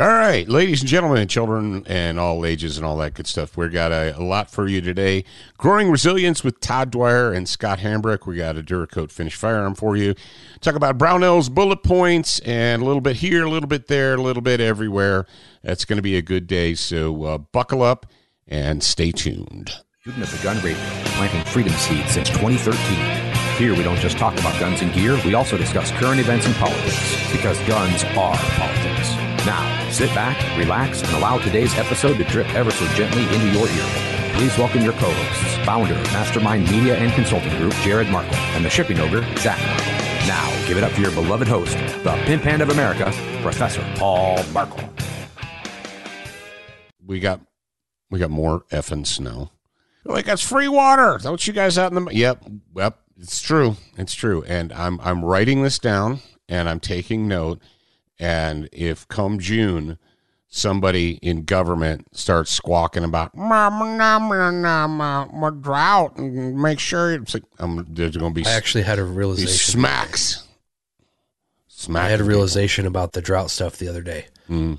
All right, ladies and gentlemen, children and all ages and all that good stuff, we've got a lot for you today. Growing Resilience with Todd Dwyer and Scott Hambrick. We got a Duracoat finished firearm for you. Talk about Brownells, bullet points, and a little bit here, a little bit there, a little bit everywhere. That's going to be a good day, so buckle up and stay tuned. Student of the Gun Radio, planting freedom seeds since 2013. Here we don't just talk about guns and gear, we also discuss current events and politics, because guns are politics. Now, sit back, relax, and allow today's episode to drip ever so gently into your ear. Please welcome your co-hosts, founder of Mastermind Media and Consulting Group, Jared Markel, and the shipping ogre, Zach Markel. Now, give it up for your beloved host, the Pimp Hand of America, Professor Paul Markel. We got more effing snow. Like, it's free water. Don't you guys out in the... Yep. It's true. It's true. And I'm writing this down and I'm taking note. And if come June, somebody in government starts squawking about my drought and make sure it's like, there's going to be... I actually had a realization. Smacks. I had a realization about the drought stuff the other day. Mm.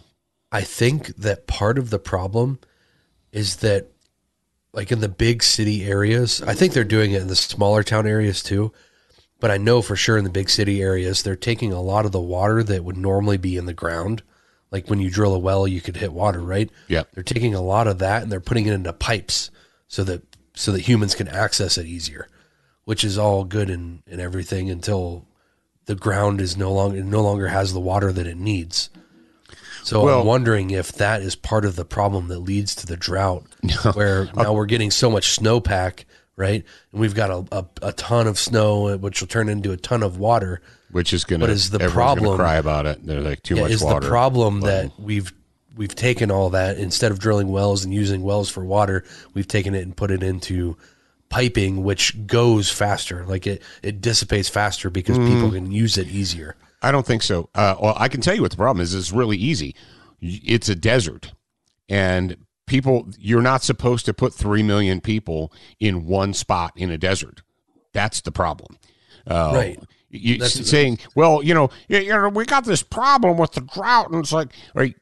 I think that part of the problem is that, like, in the big city areas, I think they're doing it in the smaller town areas too, but I know for sure in the big city areas, they're taking a lot of the water that would normally be in the ground. Like when you drill a well, you could hit water, right? Yeah. They're taking a lot of that and they're putting it into pipes so that humans can access it easier, which is all good and everything until the ground is no longer has the water that it needs. So I'm wondering if that is part of the problem that leads to the drought, where now we're getting so much snowpack, right? And we've got a ton of snow, which will turn into a ton of water. Which is going to cry about it. They're like, too much water. Is the problem that we've taken all that, instead of drilling wells and using wells for water, we've taken it and put it into piping, which goes faster. Like it dissipates faster because people can use it easier. I don't think so. Well, I can tell you what the problem is. It's really easy. It's a desert, and you're not supposed to put 3 million people in one spot in a desert. That's the problem. Right. You're saying, well, we got this problem with the drought, and it's like, right,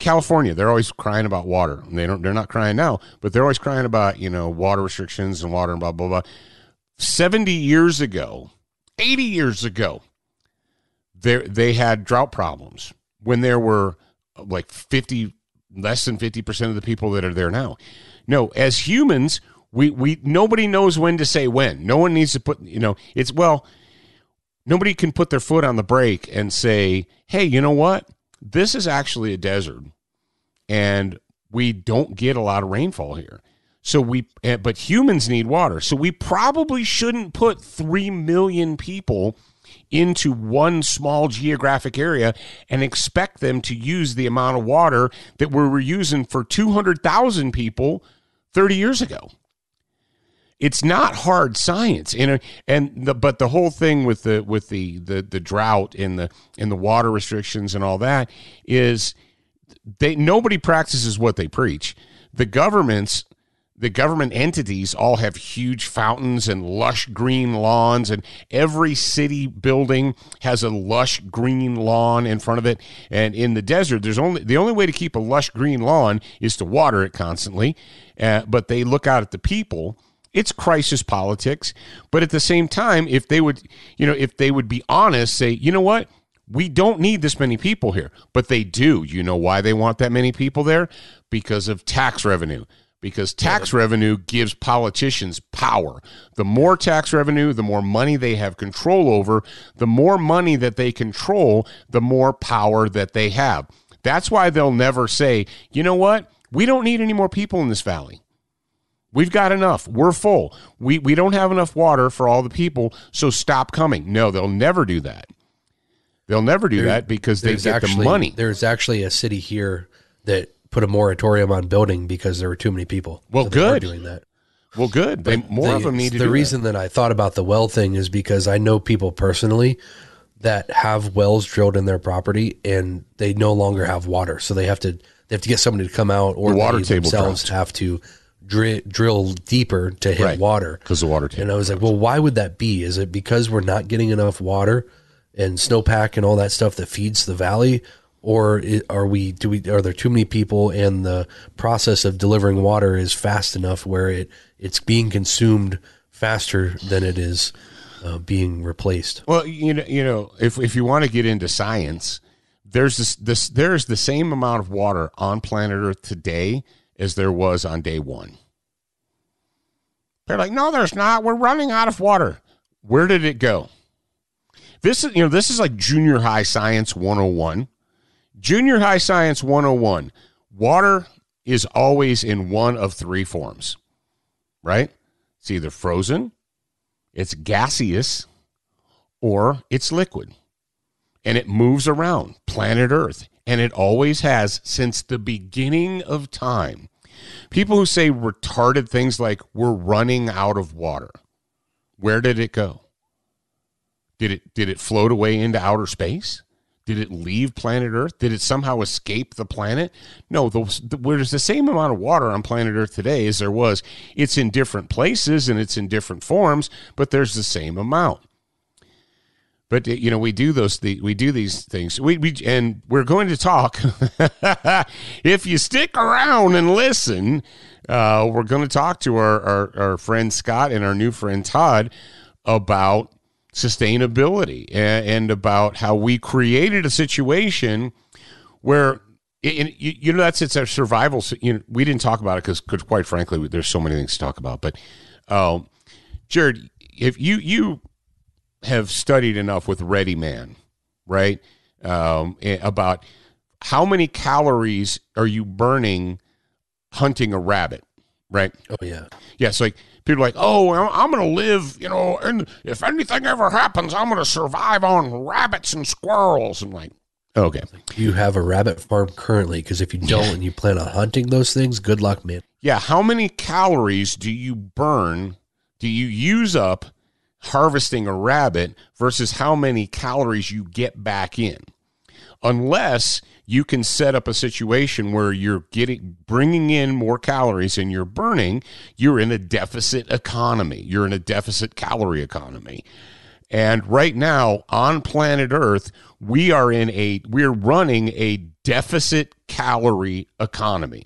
California, they're always crying about water. They're not crying now, but they're always crying about, water restrictions and water and blah, blah, blah. 70 years ago, 80 years ago, they had drought problems when there were like less than 50% of the people that are there now. No, as humans, we nobody knows when to say when. No one needs to put, nobody can put their foot on the brake and say, hey, you know what? This is actually a desert and we don't get a lot of rainfall here. So but humans need water. So we probably shouldn't put 3 million people into one small geographic area and expect them to use the amount of water that we were using for 200,000 people 30 years ago. It's not hard science, but the whole thing with the drought and the water restrictions and all that is nobody practices what they preach. The government entities all have huge fountains and lush green lawns, and every city building has a lush green lawn in front of it. And in the desert, the only way to keep a lush green lawn is to water it constantly. But they look out at the people. It's crisis politics. But at the same time, if they would be honest, say, you know what? We don't need this many people here, but they do. You know why they want that many people there? Because of tax revenue. Because tax revenue gives politicians power. The more tax revenue, the more money they have control over. The more money that they control, the more power that they have. That's why they'll never say, you know what? We don't need any more people in this valley. We've got enough. We're full. We don't have enough water for all the people, so stop coming. No, they'll never do that. They'll never do that because they get the money. There's actually a city here that put a moratorium on building because there were too many people. Well, so good. Doing that. Well, good. More of them need to do that. The reason that I thought about the well thing is because I know people personally that have wells drilled in their property and they no longer have water. So they have to get somebody to come out, or the water table themselves have to drill deeper to hit water. Because the water table. And I was like, well, why would that be? Is it because we're not getting enough water and snowpack and all that stuff that feeds the valley? Or are we? Are there too many people, and the process of delivering water is fast enough where it's being consumed faster than it is being replaced? Well, you know, if you want to get into science, there's there's the same amount of water on planet Earth today as there was on day one. They're like, no, there's not. We're running out of water. Where did it go? This is this is like junior high science 101. Junior high science 101, water is always in one of three forms, right? It's either frozen, it's gaseous, or it's liquid. And it moves around planet Earth, and it always has since the beginning of time. People who say retarded things like, we're running out of water, where did it go? Did it float away into outer space? Did it leave planet Earth? Did it somehow escape the planet? No, there's the same amount of water on planet Earth today as there was. It's in different places and it's in different forms, but there's the same amount. But we do these things. And we're going to talk. If you stick around and listen, we're going to talk to our friend Scott and our new friend Todd about sustainability and about how we created a situation where it's our survival. We didn't talk about it because quite frankly, there's so many things to talk about. But Jared, if you have studied enough with Ready Man, right? About how many calories are you burning hunting a rabbit, right? Oh yeah, yeah. So like, people are like, oh, I'm going to live, and if anything ever happens, I'm going to survive on rabbits and squirrels. I'm like, okay. You have a rabbit farm currently, because if you don't and you plan on hunting those things, good luck, man. Yeah. How many calories do you use up harvesting a rabbit versus how many calories you get back in? Unless you can set up a situation where you're bringing in more calories and you're burning, you're in a deficit economy. You're in a deficit calorie economy. And right now on planet Earth, we're running a deficit calorie economy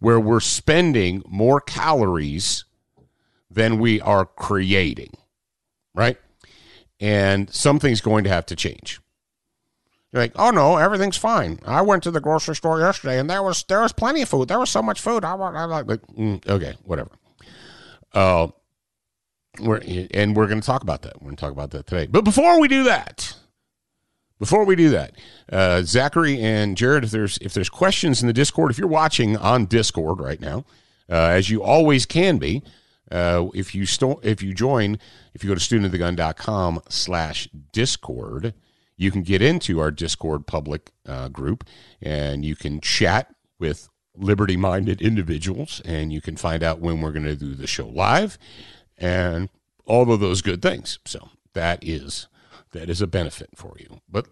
where we're spending more calories than we are creating, right? And something's going to have to change. You're like, oh no, everything's fine. I went to the grocery store yesterday, and there was plenty of food. There was so much food. Okay, whatever. We're going to talk about that. We're going to talk about that today. But before we do that, Zachary and Jared, if there's questions in the Discord, if you're watching on Discord right now, as you always can be, if you go to studentofthegun.com/discord. You can get into our Discord public group, and you can chat with liberty-minded individuals, and you can find out when we're going to do the show live and all of those good things. So that is a benefit for you. But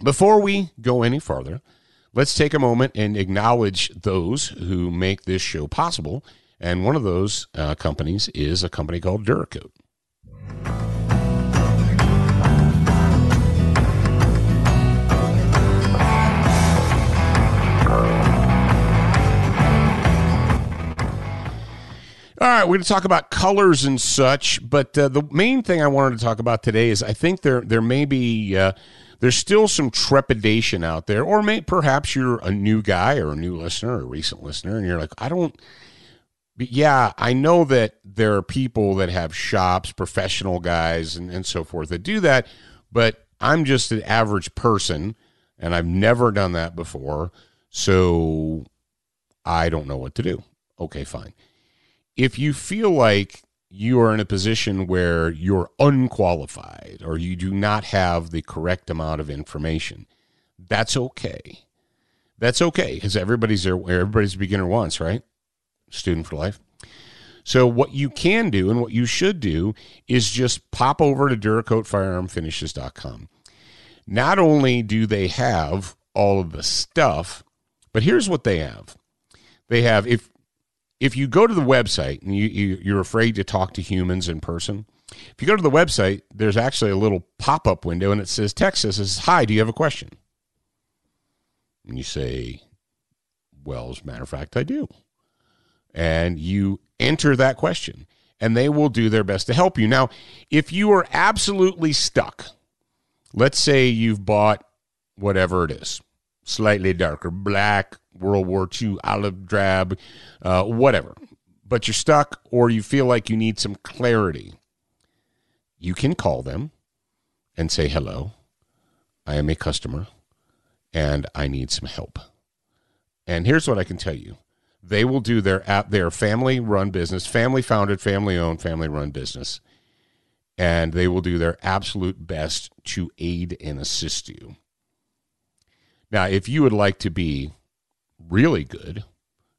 before we go any farther, let's take a moment and acknowledge those who make this show possible. And one of those companies is a company called Duracoat. All right, we're going to talk about colors and such, but the main thing I wanted to talk about today is I think there may be there's still some trepidation out there, or perhaps you're a new guy or a new listener or a recent listener, and you're like, I know that there are people that have shops, professional guys and so forth that do that, but I'm just an average person, and I've never done that before, so I don't know what to do. Okay, fine. If you feel like you are in a position where you're unqualified or you do not have the correct amount of information, that's okay. That's okay, because everybody's a beginner once, right? Student for life. So what you can do and what you should do is just pop over to DuracoatFirearmFinishes.com. Not only do they have all of the stuff, but here's what they have. They have, if you go to the website and you're afraid to talk to humans in person, if you go to the website, there's actually a little pop-up window, and it says, hi, do you have a question? And you say, well, as a matter of fact, I do. And you enter that question, and they will do their best to help you. Now, if you are absolutely stuck, let's say you've bought whatever it is, slightly darker, black, World War II, olive drab, whatever, but you're stuck or you feel like you need some clarity, you can call them and say, hello, I am a customer and I need some help. And here's what I can tell you. They will do their family-run business, family-founded, family-owned, family-run business, and they will do their absolute best to aid and assist you. Now, if you would like to be really good,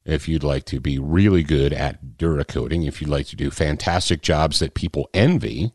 if you'd like to be really good at Duracoating, if you'd like to do fantastic jobs that people envy,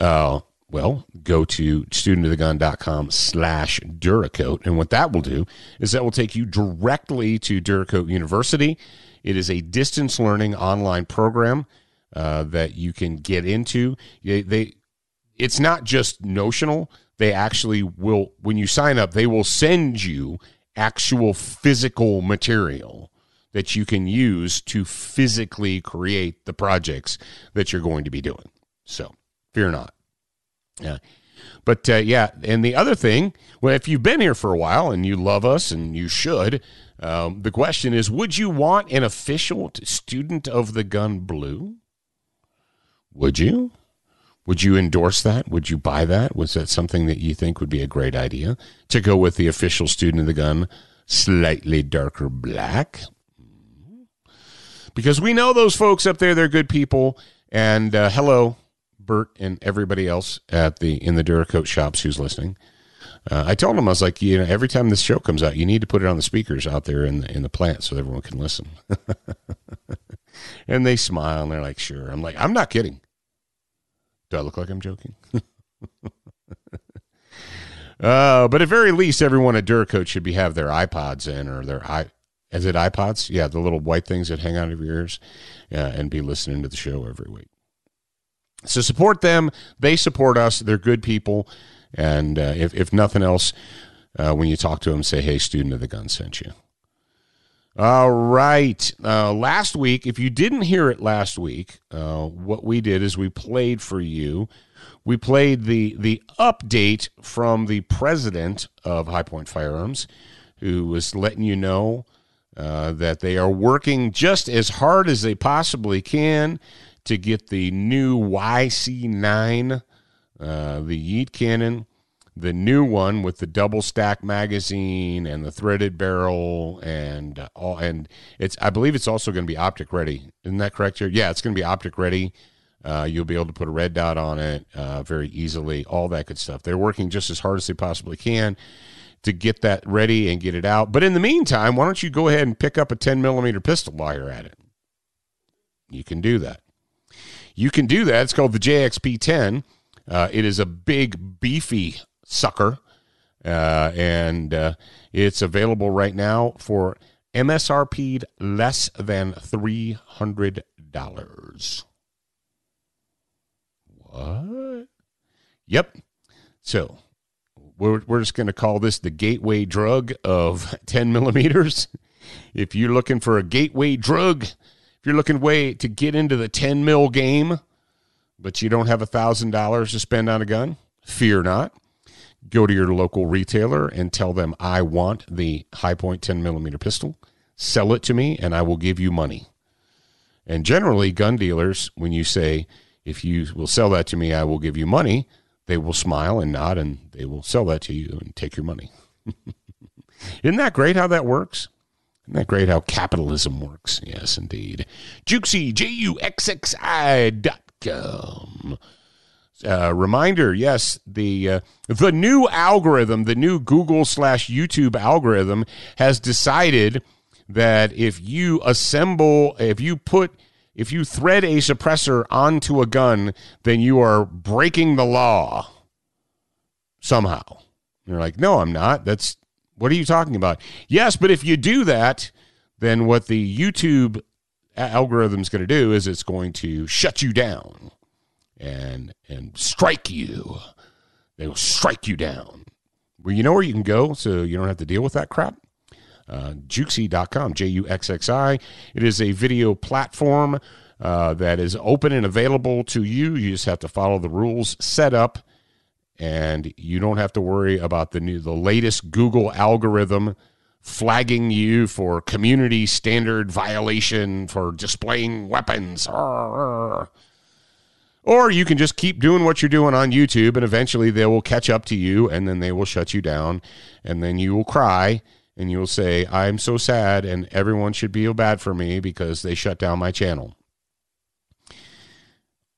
well, go to studentofthegun.com/Duracoat. And what that will do is that will take you directly to Duracoat University. It is a distance learning online program that you can get into. It's not just notional. They actually will, when you sign up, they will send you actual physical material that you can use to physically create the projects that you're going to be doing. So fear not. Yeah. But yeah, and the other thing, well, if you've been here for a while and you love us, and you should, the question is, would you want an official Student of the Gun Blue? Would you? Would you endorse that? Would you buy that? Was that something that you think would be a great idea to go with the official Student of the Gun slightly darker black? Because we know those folks up there, they're good people. And hello, Bert and everybody else at in the Duracoat shops who's listening. I told him, I was like, you know, every time this show comes out, you need to put it on the speakers out there in the plant so everyone can listen. And they smile and they're like, sure. I'm like, I'm not kidding. Do I look like I'm joking? But at very least, everyone at Duracoat should have their iPods in, or is it iPods? Yeah, the little white things that hang out of your ears, and be listening to the show every week. So support them. They support us. They're good people. And if nothing else, when you talk to them, say, hey, Student of the Gun sent you. All right. Last week, if you didn't hear it last week, what we did is we played for you. We played the update from the president of High Point Firearms, who was letting you know that they are working just as hard as they possibly can to get the new YC9, the Yeet Cannon, the new one with the double stack magazine and the threaded barrel and all, and I believe it's also going to be optic ready. Isn't that correct here? Yeah, it's going to be optic ready. You'll be able to put a red dot on it very easily, all that good stuff. They're working just as hard as they possibly can to get that ready and get it out. But in the meantime, why don't you go ahead and pick up a 10 millimeter pistol while you're at it? You can do that. You can do that. It's called the JXP 10. It is a big, beefy sucker, and it's available right now for MSRP'd less than $300. What? Yep. So we're just going to call this the gateway drug of 10 millimeters. If you're looking for a gateway drug, if you're looking way to get into the 10 mil game, but you don't have $1,000 to spend on a gun, fear not. Go to your local retailer and tell them, I want the High Point 10 millimeter pistol. Sell it to me, and I will give you money. And generally, gun dealers, when you say, if you will sell that to me, I will give you money, they will smile and nod, and they will sell that to you and take your money. Isn't that great how that works? Isn't that great how capitalism works? Yes, indeed. Juxi, JUXXI.com. Reminder, yes, the new algorithm, the new Google/YouTube algorithm has decided that if you thread a suppressor onto a gun, then you are breaking the law somehow. And you're like, no, I'm not. What are you talking about? Yes, but if you do that, then what the YouTube algorithm is going to do is it's going to shut you down. And strike you. They will strike you down, Well, you know where you can go so you don't have to deal with that crap? Juxi.com, Juxi. It is a video platform that is open and available to you. You just have to follow the rules set up, and you don't have to worry about the latest Google algorithm flagging you for community standard violation for displaying weapons. Or you can just keep doing what you're doing on YouTube, and eventually they will catch up to you, and then they will shut you down, and then you will cry, and you will say, I'm so sad, and everyone should feel bad for me because they shut down my channel.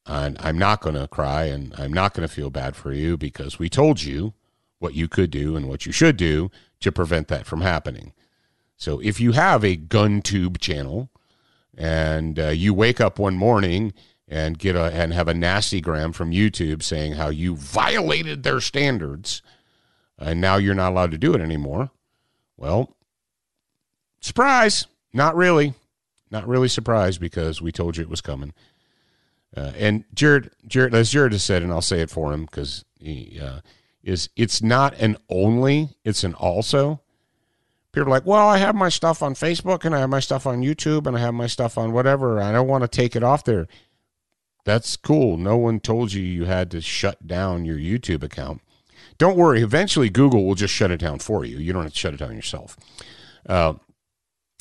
And I'm not going to cry, and I'm not going to feel bad for you because we told you what you could do and what you should do to prevent that from happening. So if you have a GunTube channel and you wake up one morning and have a nasty gram from YouTube saying how you violated their standards and now you're not allowed to do it anymore. Well, surprise, not really surprised because we told you it was coming. And Jared, as Jared has said, and I'll say it for him because he it's not an only, it's an also. People are like, well, I have my stuff on Facebook and I have my stuff on YouTube and I have my stuff on whatever. I don't want to take it off there. That's cool. No one told you you had to shut down your YouTube account. Don't worry. Eventually, Google will just shut it down for you. You don't have to shut it down yourself. And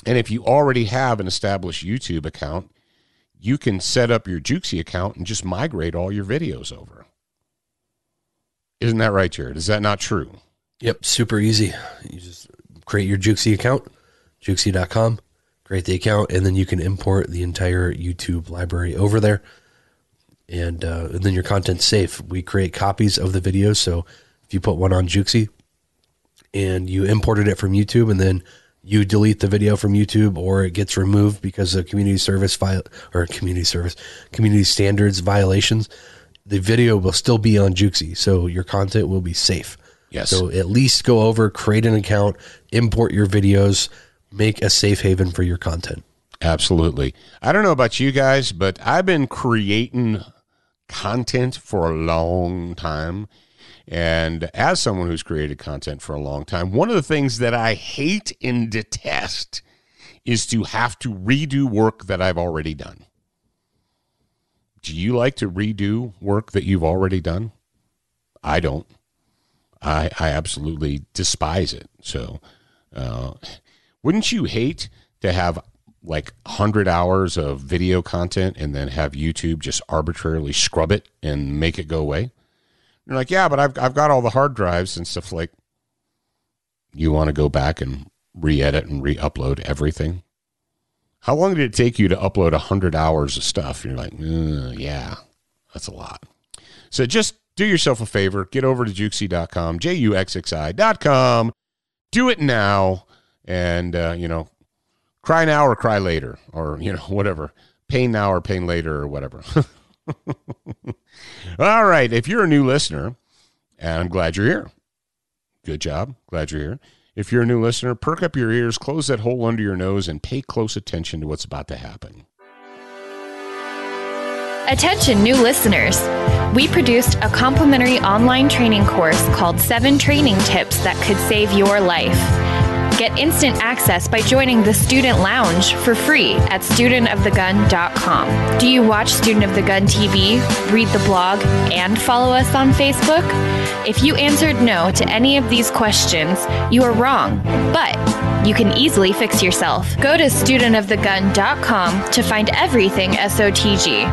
if you already have an established YouTube account, you can set up your Juxi account and just migrate all your videos over. Isn't that right, Jared? Is that not true? Yep. Super easy. You just create your Juxi account, Juxi.com, create the account, and then you can import the entire YouTube library over there. And then your content's safe. We create copies of the videos. So if you put one on Juxi and you imported it from YouTube and then you delete the video from YouTube or it gets removed because of community standards violations, the video will still be on Juxi. So your content will be safe. Yes. So at least go over, create an account, import your videos, make a safe haven for your content. Absolutely. I don't know about you guys, but I've been creating content for a long time. And as someone who's created content for a long time, one of the things that I hate and detest is to have to redo work that I've already done. Do you like to redo work that you've already done? I don't. I absolutely despise it. So wouldn't you hate to have like 100 hours of video content and then have YouTube just arbitrarily scrub it and make it go away? You're like, yeah, but I've got all the hard drives and stuff. Like, you want to go back and re-edit and re-upload everything? How long did it take you to upload 100 hours of stuff? You're like, yeah, that's a lot. So just do yourself a favor. Get over to Juxi.com, Juxi.com. Do it now. And, cry now or cry later, or, whatever. Pain now or pain later or whatever. All right. If you're a new listener, and I'm glad you're here. Good job. Glad you're here. If you're a new listener, perk up your ears, close that hole under your nose, and pay close attention to what's about to happen. Attention, new listeners. We produced a complimentary online training course called 7 Training Tips That Could Save Your Life. Get instant access by joining the Student Lounge for free at studentofthegun.com. Do you watch Student of the Gun TV, read the blog, and follow us on Facebook? If you answered no to any of these questions, you are wrong, but you can easily fix yourself. Go to studentofthegun.com to find everything SOTG.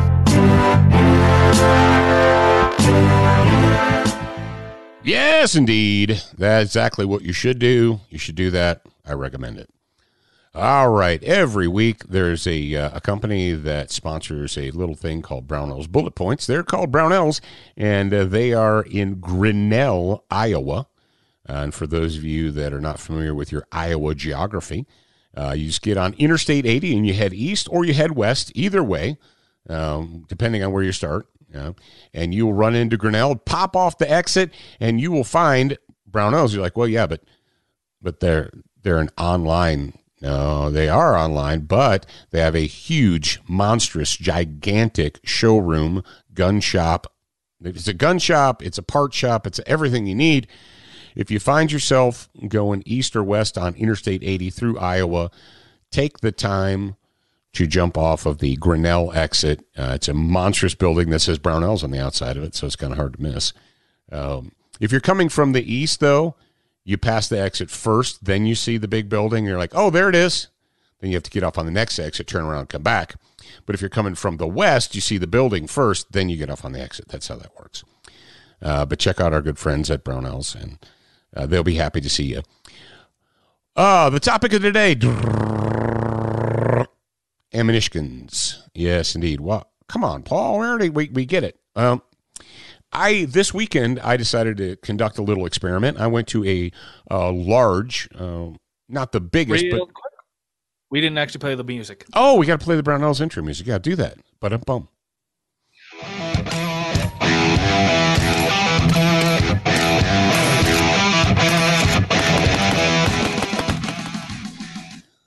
Yes, indeed. That's exactly what you should do. You should do that. I recommend it. All right. Every week, there's a company that sponsors a little thing called Brownells Bullet Points. They're called Brownells, and they are in Grinnell, Iowa. And for those of you that are not familiar with your Iowa geography, you just get on Interstate 80 and you head east or you head west, either way, depending on where you start. Yeah. And you will run into Grinnell, pop off the exit, and you will find Brownells. You're like, well, yeah, but they're an online. No, they are online, but they have a huge, monstrous, gigantic showroom, gun shop. It's a gun shop. It's a part shop. It's everything you need. If you find yourself going east or west on Interstate 80 through Iowa, take the time to jump off of the Grinnell exit. It's a monstrous building that says Brownells on the outside of it, so it's kind of hard to miss. If you're coming from the east, though, you pass the exit first, then you see the big building. You're like, oh, there it is. Then you have to get off on the next exit, turn around, and come back. But if you're coming from the west, you see the building first, then you get off on the exit. That's how that works. But check out our good friends at Brownells, and they'll be happy to see you. The topic of today, ammunitions. Yes, indeed. Well, come on, Paul. We get it. This weekend, I decided to conduct a little experiment. I went to a large, not the biggest, but... We didn't actually play the music. Oh, we got to play the Brownells intro music. Yeah, do that. But bum.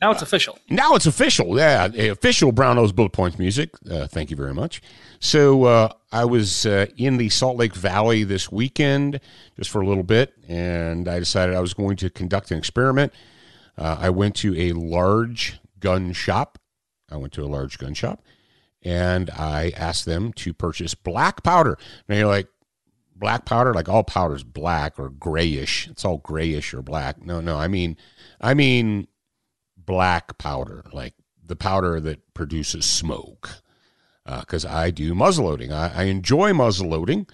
Now it's official. Now it's official. Yeah, official Brownells bullet points music. Thank you very much. So I was in the Salt Lake Valley this weekend just for a little bit, and I decided I was going to conduct an experiment. I went to a large gun shop. And I asked them to purchase black powder. Now you're like, black powder? Like all powder's black or grayish. It's all grayish or black. No, I mean black powder, like the powder that produces smoke. Because I do muzzleloading. I enjoy muzzleloading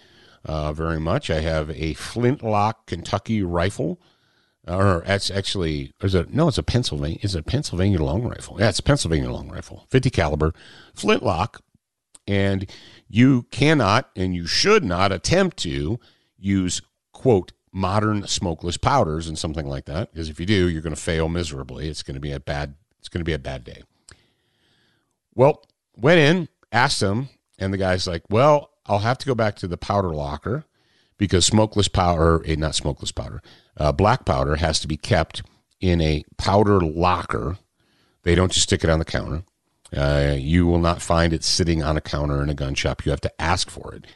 very much. I have a flintlock Kentucky rifle. Or that's actually, it's a Pennsylvania long rifle. Yeah, it's a Pennsylvania long rifle, 50 caliber flintlock. And you cannot, and you should not attempt to use, quote, modern smokeless powders and something like that. Because if you do, you're going to fail miserably. It's going to be a bad day. Well, went in, asked them, and the guy's like, well, I'll have to go back to the powder locker because black powder has to be kept in a powder locker. They don't just stick it on the counter. You will not find it sitting on a counter in a gun shop. You have to ask for it.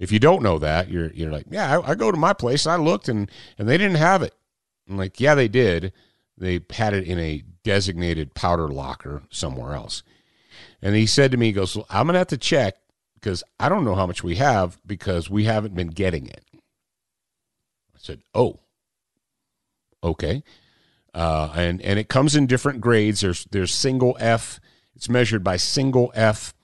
If you don't know that, you're like, yeah, I go to my place. I looked, and they didn't have it. I'm like, yeah, they did. They had it in a designated powder locker somewhere else. And he said to me, he goes, well, I'm going to have to check because I don't know how much we have because we haven't been getting it. I said, oh. Okay. And it comes in different grades. There's single F. It's measured by single F,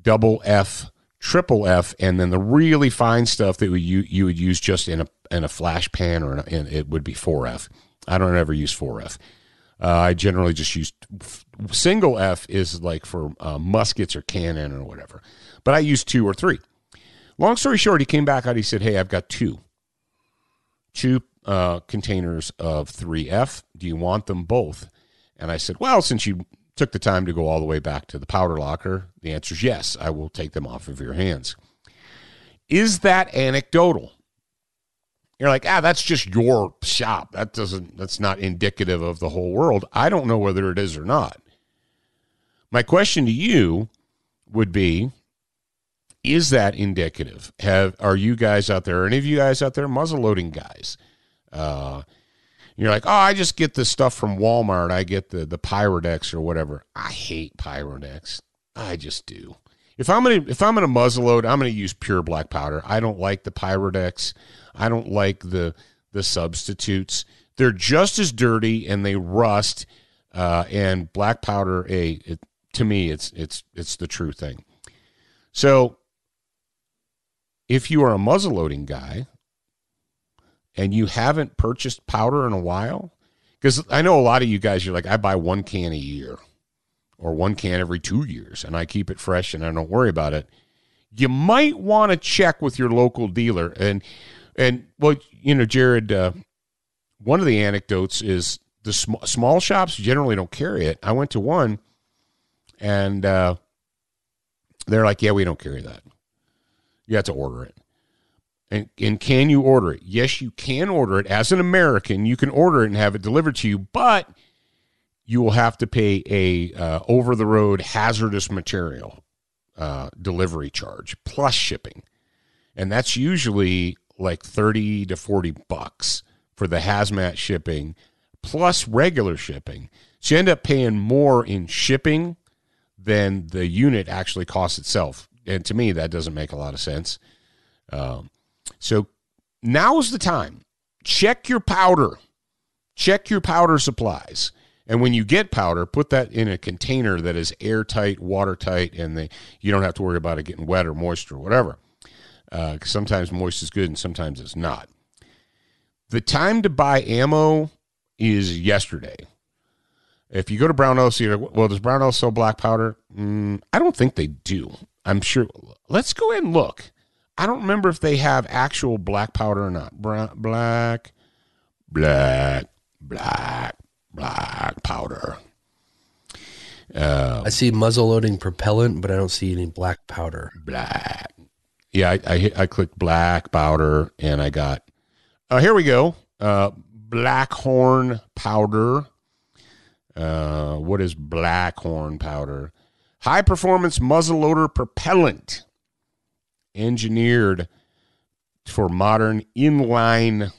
double F, triple F, and then the really fine stuff that you would use just in a flash pan, or and it would be 4F. I don't ever use 4F. I generally just use single F is like for muskets or cannon or whatever. But I use 2 or 3. Long story short, he came back out. He said, hey, I've got two containers of 3F. Do you want them both? And I said, well, since you took the time to go all the way back to the powder locker, the answer is yes, I will take them off of your hands. Is that anecdotal? You're like, that's just your shop. That's not indicative of the whole world. I don't know whether it is or not. My question to you would be, is that indicative? Are you guys out there, any of you guys out there, muzzleloading guys? You're like, oh, I just get this stuff from Walmart. I get the Pyrodex or whatever. I hate Pyrodex. I just do. If I'm gonna muzzleload, I'm gonna use pure black powder. I don't like the Pyrodex. I don't like the substitutes. They're just as dirty and they rust. And black powder, to me, it's the true thing. So, if you are a muzzleloading guy and you haven't purchased powder in a while, because I know a lot of you guys, you're like, I buy one can a year or one can every 2 years and I keep it fresh and I don't worry about it. You might want to check with your local dealer. And well, Jared, one of the anecdotes is the small shops generally don't carry it. I went to one and they're like, yeah, we don't carry that. You have to order it. And can you order it? Yes, you can order it. As an American, you can order it and have it delivered to you, but you will have to pay a over-the-road hazardous material delivery charge plus shipping. And that's usually like $30 to $40 for the hazmat shipping plus regular shipping. So you end up paying more in shipping than the unit actually costs itself. And to me, that doesn't make a lot of sense. So now is the time. Check your powder. Check your powder supplies. And when you get powder, put that in a container that is airtight, watertight, and you don't have to worry about it getting wet or moist or whatever. Because sometimes moist is good and sometimes it's not. The time to buy ammo is yesterday. If you go to Brownells, you're like, well, does Brownells sell black powder? I don't think they do. I'm sure. Let's go ahead and look. I don't remember if they have actual black powder or not. Black powder. I see muzzle loading propellant, but I don't see any black powder. Black. Yeah, I clicked black powder, and I got, here we go, Blackhorn powder. What is Blackhorn powder? High-performance muzzleloader propellant engineered for modern inline,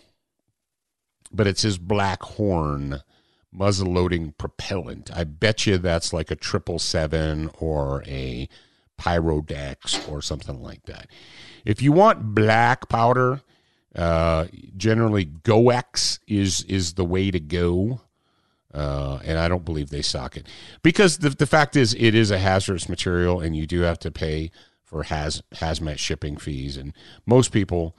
but it says Blackhorn muzzle-loading propellant. I bet you that's like a 777 or a Pyrodex or something like that. If you want black powder, generally Goex is the way to go. And I don't believe they stock it, because the fact is it is a hazardous material, and you do have to pay for hazmat shipping fees. And most people,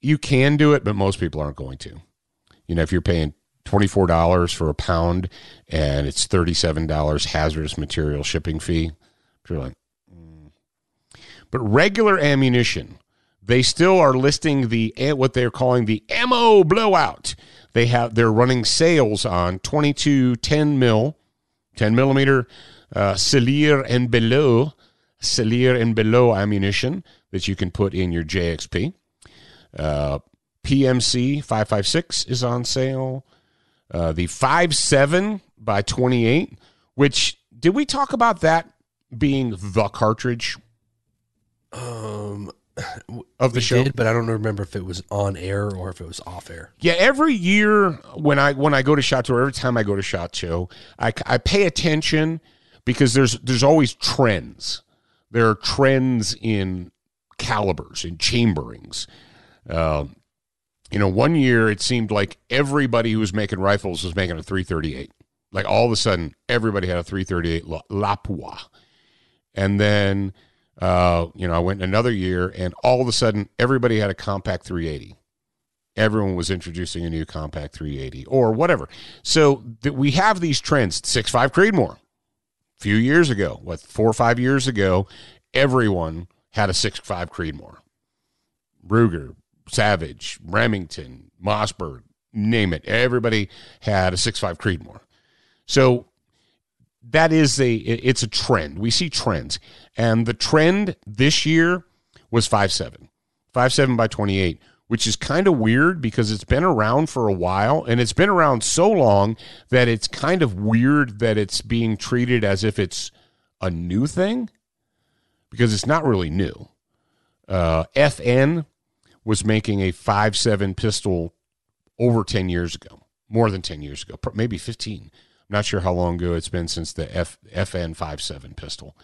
you can do it, but most people aren't going to. You know, if you're paying $24 for a pound and it's $37 hazardous material shipping fee, you're like, But regular ammunition, they still are listing what they're calling the ammo blowout. They're running sales on 22 10 millimeter Sellier and Bellot ammunition that you can put in your JXP. PMC 556 is on sale. The 5.7x28, which, did we talk about that being the cartridge of the show? Did, but I don't remember if it was on air or if it was off air. Yeah, every year when I go to SHOT Show, every time I go to SHOT Show, I pay attention, because there's always trends. There are trends in calibers and chamberings. You know, one year it seemed like everybody who was making rifles was making a 338. Like, all of a sudden, everybody had a 338 Lapua. And then, you know, I went another year, and all of a sudden, everybody had a compact 380. Everyone was introducing a new compact 380 or whatever. So we have these trends. 6.5 Creedmoor, a few years ago, 4 or 5 years ago, everyone had a 6.5 Creedmoor. Ruger, Savage, Remington, Mossberg, name it. Everybody had a 6.5 Creedmoor. So that is it's a trend. We see trends. And the trend this year was 5.7x28, which is kind of weird, because it's been around for a while, and it's been around so long that it's kind of weird that it's being treated as if it's a new thing, because it's not really new. FN was making a 5.7 pistol over 10 years ago, more than 10 years ago, maybe 15. I'm not sure how long ago it's been since the FN 5.7 pistol.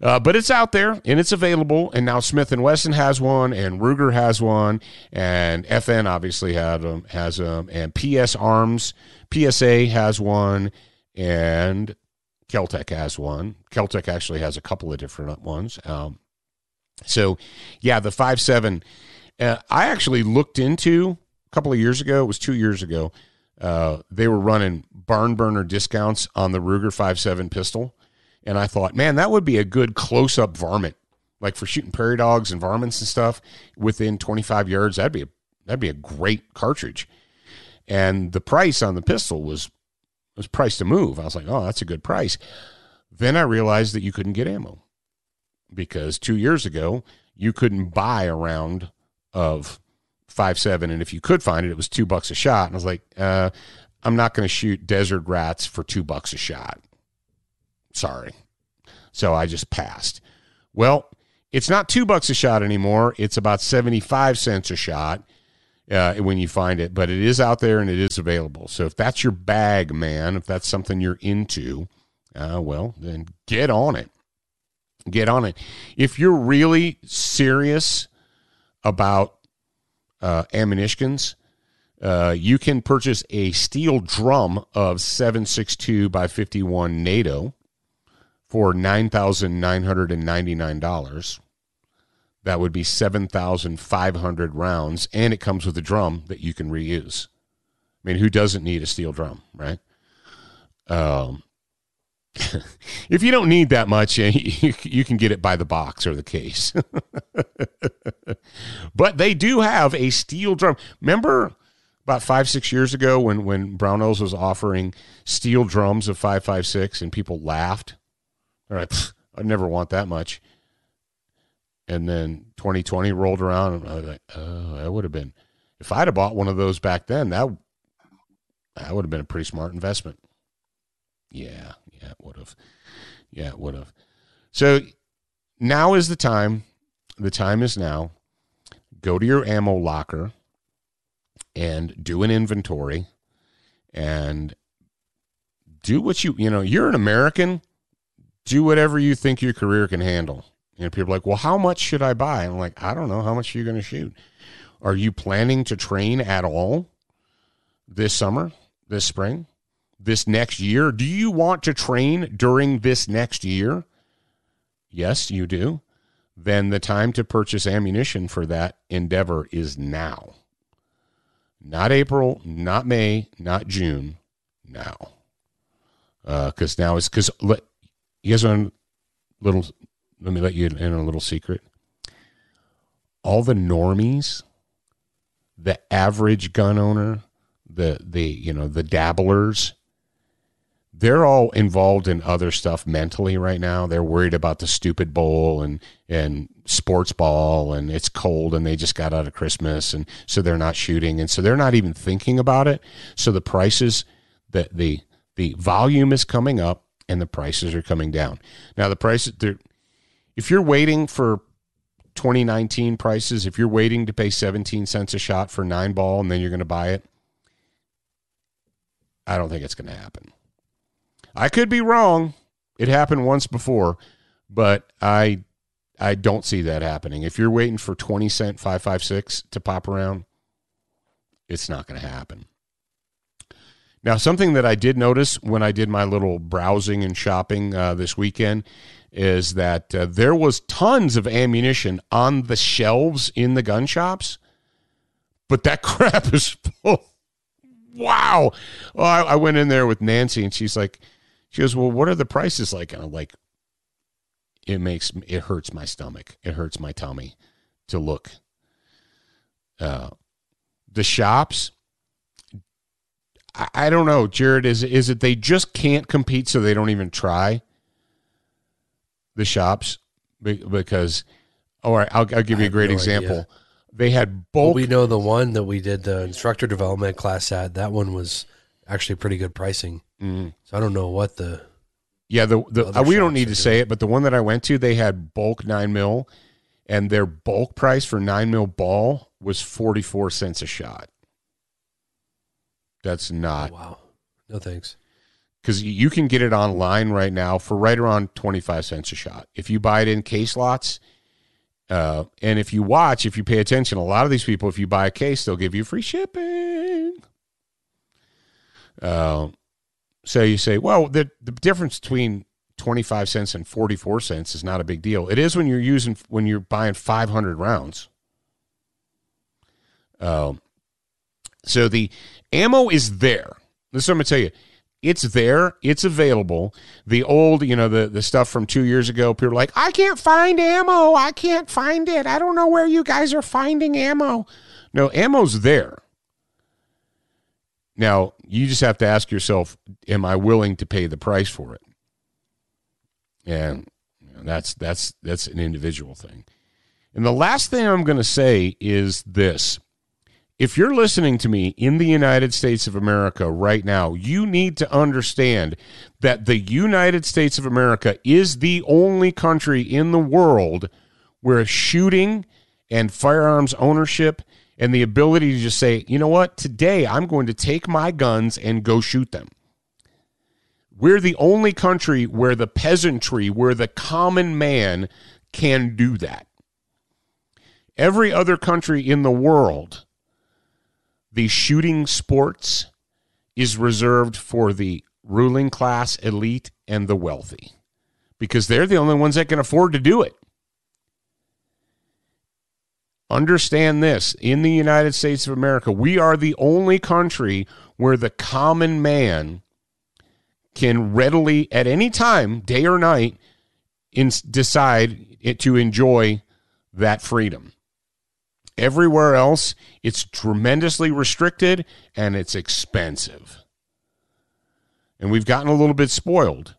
But it's out there, and it's available, and now Smith & Wesson has one, and Ruger has one, and FN obviously has them, and PSA has one, and Kel-Tec has one. Kel-Tec actually has a couple of different ones. So, yeah, the 5.7. I actually looked into a couple of years ago. It was 2 years ago. They were running barn burner discounts on the Ruger 5.7 pistol, and I thought, man, that would be a good close-up varmint, like for shooting prairie dogs and varmints and stuff within 25 yards. That'd be a great cartridge. And the price on the pistol was priced to move. I was like, oh, that's a good price. Then I realized that you couldn't get ammo, because 2 years ago you couldn't buy a round of 5.7, and if you could find it, it was $2 a shot. And I was like, I'm not going to shoot desert rats for $2 a shot. Sorry. So I just passed. Well, it's not $2 a shot anymore. It's about 75 cents a shot. when you find it, but it is out there and it is available. So if that's your bag, man, if that's something you're into, well, then get on it. Get on it. If you're really serious about ammunitions, you can purchase a steel drum of 7.62 by 51 NATO for $9,999. That would be 7,500 rounds, and it comes with a drum that you can reuse. I mean, who doesn't need a steel drum, right? If you don't need that much, you can get it by the box or the case. But they do have a steel drum. Remember about 5-6 years ago when Brownells was offering steel drums of 5.56 and people laughed? All right, I never want that much. And then 2020 rolled around, and I was like, oh, that would have been, if I'd have bought one of those back then, that would have been a pretty smart investment. Yeah, it would have. So now is the time. The time is now. Go to your ammo locker and do an inventory and do what you know, you're an American. Do whatever you think your career can handle. You know, people are like, well, how much should I buy? And I'm like, I don't know. How much are you going to shoot? Are you planning to train at all this summer, this spring? This next year? Do you want to train during this next year? Yes, you do. Then the time to purchase ammunition for that endeavor is now. Not April, not May, not June. Now. Because now is, because you guys want a little, let me let you in on a little secret. All the normies, the average gun owner, the you know, the dabblers, they're all involved in other stuff mentally right now. They're worried about the stupid bowl and sports ball, and it's cold and they just got out of Christmas, and so they're not shooting, and so they're not even thinking about it. So the prices, the volume is coming up and the prices are coming down. Now the prices, if you're waiting for 2019 prices, if you're waiting to pay 17 cents a shot for 9-ball and then you're going to buy it, I don't think it's going to happen. I could be wrong. It happened once before, but I don't see that happening. If you're waiting for 20 cent 5.56 to pop around, it's not going to happen. Now, something that I did notice when I did my little browsing and shopping this weekend is that there was tons of ammunition on the shelves in the gun shops, but that crap is full. Wow. Well, I went in there with Nancy and she goes, well, what are the prices like? And I'm like, it hurts my stomach. It hurts my tummy to look. The shops, I don't know, Jared, is it they just can't compete, so they don't even try the shops? Because, all right, I'll give you a great example. Idea. They had bulk. Well, we know the one that we did the instructor development class at. That one was actually pretty good pricing. Mm-hmm. So I don't know what the. Yeah, the we don't need to say it, but the one that I went to, they had bulk 9mm, and their bulk price for 9mm ball was 44 cents a shot. That's not. Oh, wow. No thanks. Because you can get it online right now for right around 25 cents a shot. If you buy it in case lots. And if you watch, if you pay attention, a lot of these people, if you buy a case, they'll give you free shipping. So you say, well, the difference between 25 cents and 44 cents is not a big deal. It is when you're buying 500 rounds. So the ammo is there. This is what I'm going to tell you. It's there. It's available. The old, you know, the stuff from 2 years ago, people were like, I can't find ammo. I can't find it. I don't know where you guys are finding ammo. No, ammo's there. Now, you just have to ask yourself, am I willing to pay the price for it? And you know, that's an individual thing. And the last thing I'm going to say is this. If you're listening to me in the United States of America right now, you need to understand that the United States of America is the only country in the world where shooting and firearms ownership and the ability to just say, you know what, today I'm going to take my guns and go shoot them. We're the only country where the peasantry, where the common man can do that. Every other country in the world, the shooting sports is reserved for the ruling class, elite, and the wealthy, because they're the only ones that can afford to do it. Understand this. In the United States of America, we are the only country where the common man can readily, at any time, day or night, decide to enjoy that freedom. Everywhere else, it's tremendously restricted and it's expensive. And we've gotten a little bit spoiled.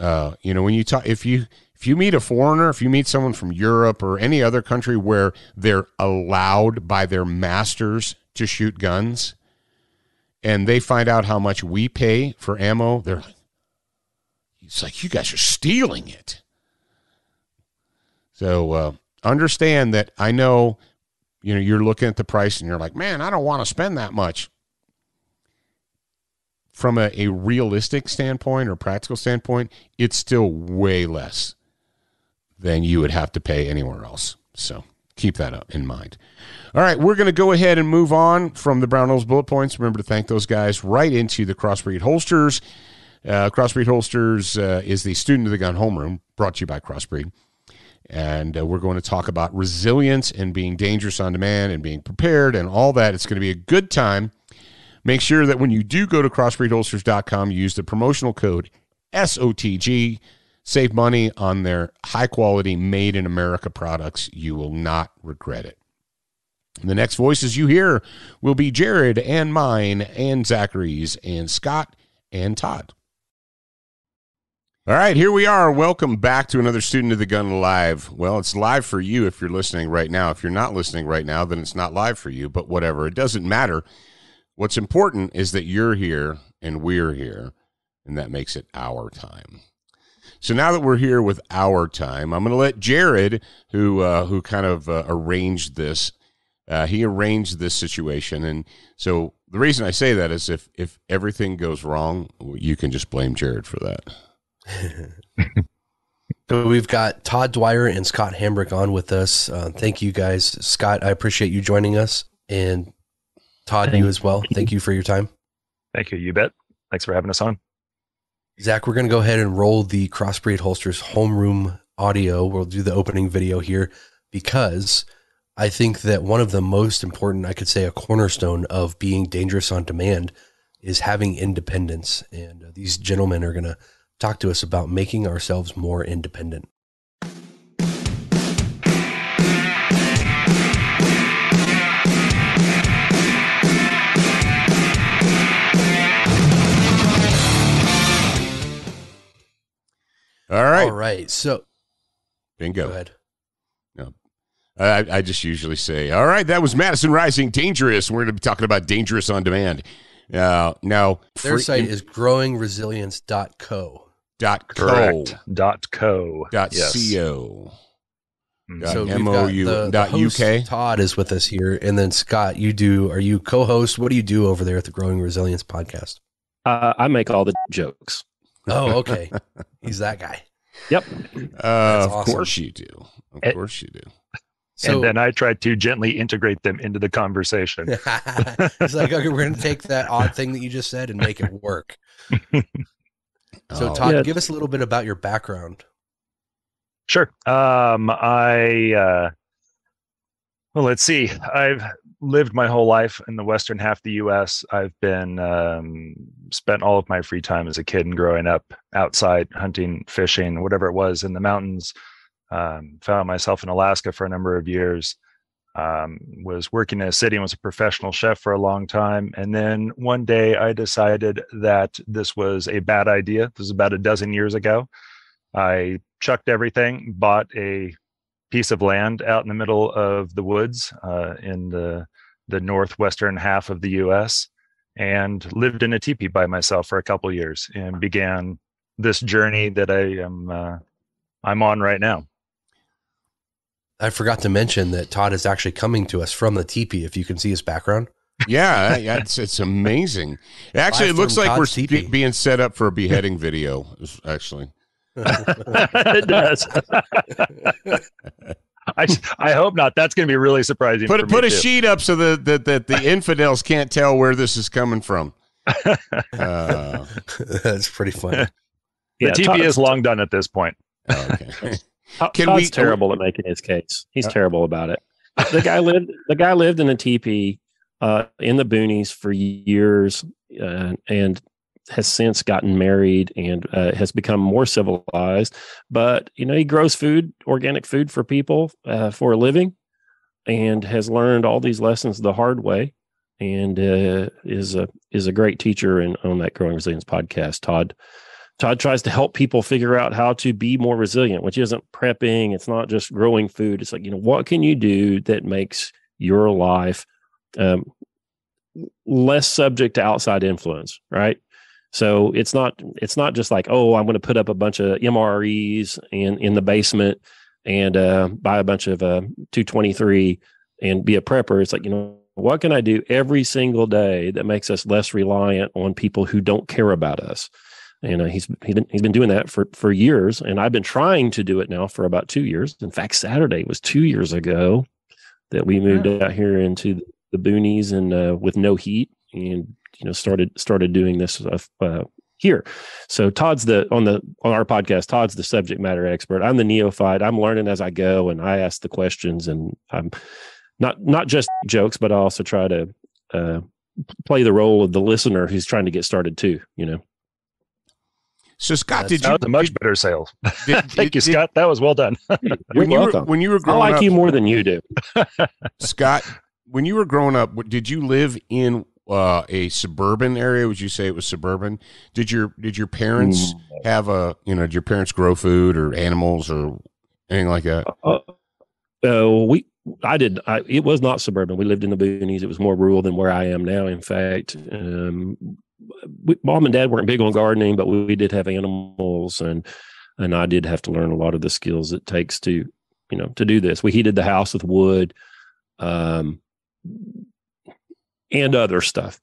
You know, when you talk, if you meet a foreigner, if you meet someone from Europe or any other country where they're allowed by their masters to shoot guns, and they find out how much we pay for ammo, they're like, it's like, you guys are stealing it. So understand that. I know, you know, you're looking at the price and you're like, man, I don't want to spend that much. From a realistic standpoint or practical standpoint, it's still way less than you would have to pay anywhere else. So keep that up in mind. All right, we're going to go ahead and move on from the Brownells bullet points. Remember to thank those guys right into the Crossbreed Holsters. Crossbreed Holsters is the Student of the Gun homeroom brought to you by Crossbreed. And we're going to talk about resilience and being dangerous on demand and being prepared and all that. It's going to be a good time. Make sure that when you do go to crossbreedholsters.com, you use the promotional code SOTG. Save money on their high-quality, made-in-America products. You will not regret it. And the next voices you hear will be Jared and mine and Zachary's and Scott and Todd. All right, here we are. Welcome back to another Student of the Gun Live. Well, it's live for you if you're listening right now. If you're not listening right now, then it's not live for you, but whatever. It doesn't matter. What's important is that you're here and we're here, and that makes it our time. So now that we're here with our time, I'm going to let Jared, who kind of arranged this, he arranged this situation. And so the reason I say that is if everything goes wrong, you can just blame Jared for that. So we've got Todd Dwyer and Scott Hambrick on with us. Thank you guys. Scott, I appreciate you joining us, and Todd, you as well. Thank you for your time. Thank you. You bet. Thanks for having us on. Zach, we're going to go ahead and roll the Crossbreed Holsters homeroom audio. We'll do the opening video here because I think that one of the most important, I could say a cornerstone of being dangerous on demand, is having independence. And these gentlemen are going to talk to us about making ourselves more independent. All right. All right. So bingo. Go ahead. No, I just usually say, all right, that was Madison Rising Dangerous. We're going to be talking about dangerous on demand. Now their site is growingresilience.co. .co. So .mou.uk. Todd is with us here, and then Scott, are you co-host? What do you do over there at the Growing Resilience podcast? I make all the jokes. Oh, okay. He's that guy. Yep. Awesome. Of course you do. Of course you do. So, and then I tried to gently integrate them into the conversation. It's like, okay, we're going to take that odd thing that you just said and make it work. So Todd, give us a little bit about your background. Sure. Well, let's see. I've lived my whole life in the western half of the U.S. I've been spent all of my free time as a kid and growing up outside hunting, fishing, whatever it was in the mountains. Found myself in Alaska for a number of years. Was working in a city and was a professional chef for a long time. And then one day I decided that this was a bad idea. This was about a dozen years ago. I chucked everything, bought a piece of land out in the middle of the woods in the northwestern half of the U.S. and lived in a teepee by myself for a couple of years and began this journey that I'm on right now. I forgot to mention that Todd is actually coming to us from the teepee, if you can see his background. Yeah, it's amazing. Actually, it looks like we're being set up for a beheading video, actually. It does. I hope not. That's going to be really surprising. Put a sheet up so that the infidels can't tell where this is coming from. That's pretty funny. Yeah, the teepee is long done at this point. Oh, okay. Todd's terrible at making his case. He's terrible about it. The guy lived in a teepee in the boonies for years and has since gotten married and has become more civilized. But, you know, he grows food, organic food for people for a living, and has learned all these lessons the hard way, and is a great teacher and on that Growing Resilience podcast. Todd tries to help people figure out how to be more resilient, which isn't prepping. It's not just growing food. It's like, you know, what can you do that makes your life less subject to outside influence, right? So it's not just like, oh, I'm going to put up a bunch of MREs in the basement and buy a bunch of 223 and be a prepper. It's like, you know, what can I do every single day that makes us less reliant on people who don't care about us? And he's been doing that for years, and I've been trying to do it now for about 2 years. In fact, Saturday was 2 years ago that we moved out here into the boonies and with no heat, and you know started doing this stuff here. So Todd's on our podcast. Todd's the subject matter expert. I'm the neophyte. I'm learning as I go, and I ask the questions, and I'm not just jokes, but I also try to play the role of the listener who's trying to get started too. You know. So Scott, better sales. Thank you, Scott. That was well done. When you were growing up, I like you more than you do. Scott, when you were growing up, did you live in a suburban area? Would you say it was suburban? Did your parents have did your parents grow food or animals or anything like that? It was not suburban. We lived in the boonies. It was more rural than where I am now. In fact, Mom and Dad weren't big on gardening, but we did have animals, and I did have to learn a lot of the skills it takes to, you know, to do this. We heated the house with wood, and other stuff.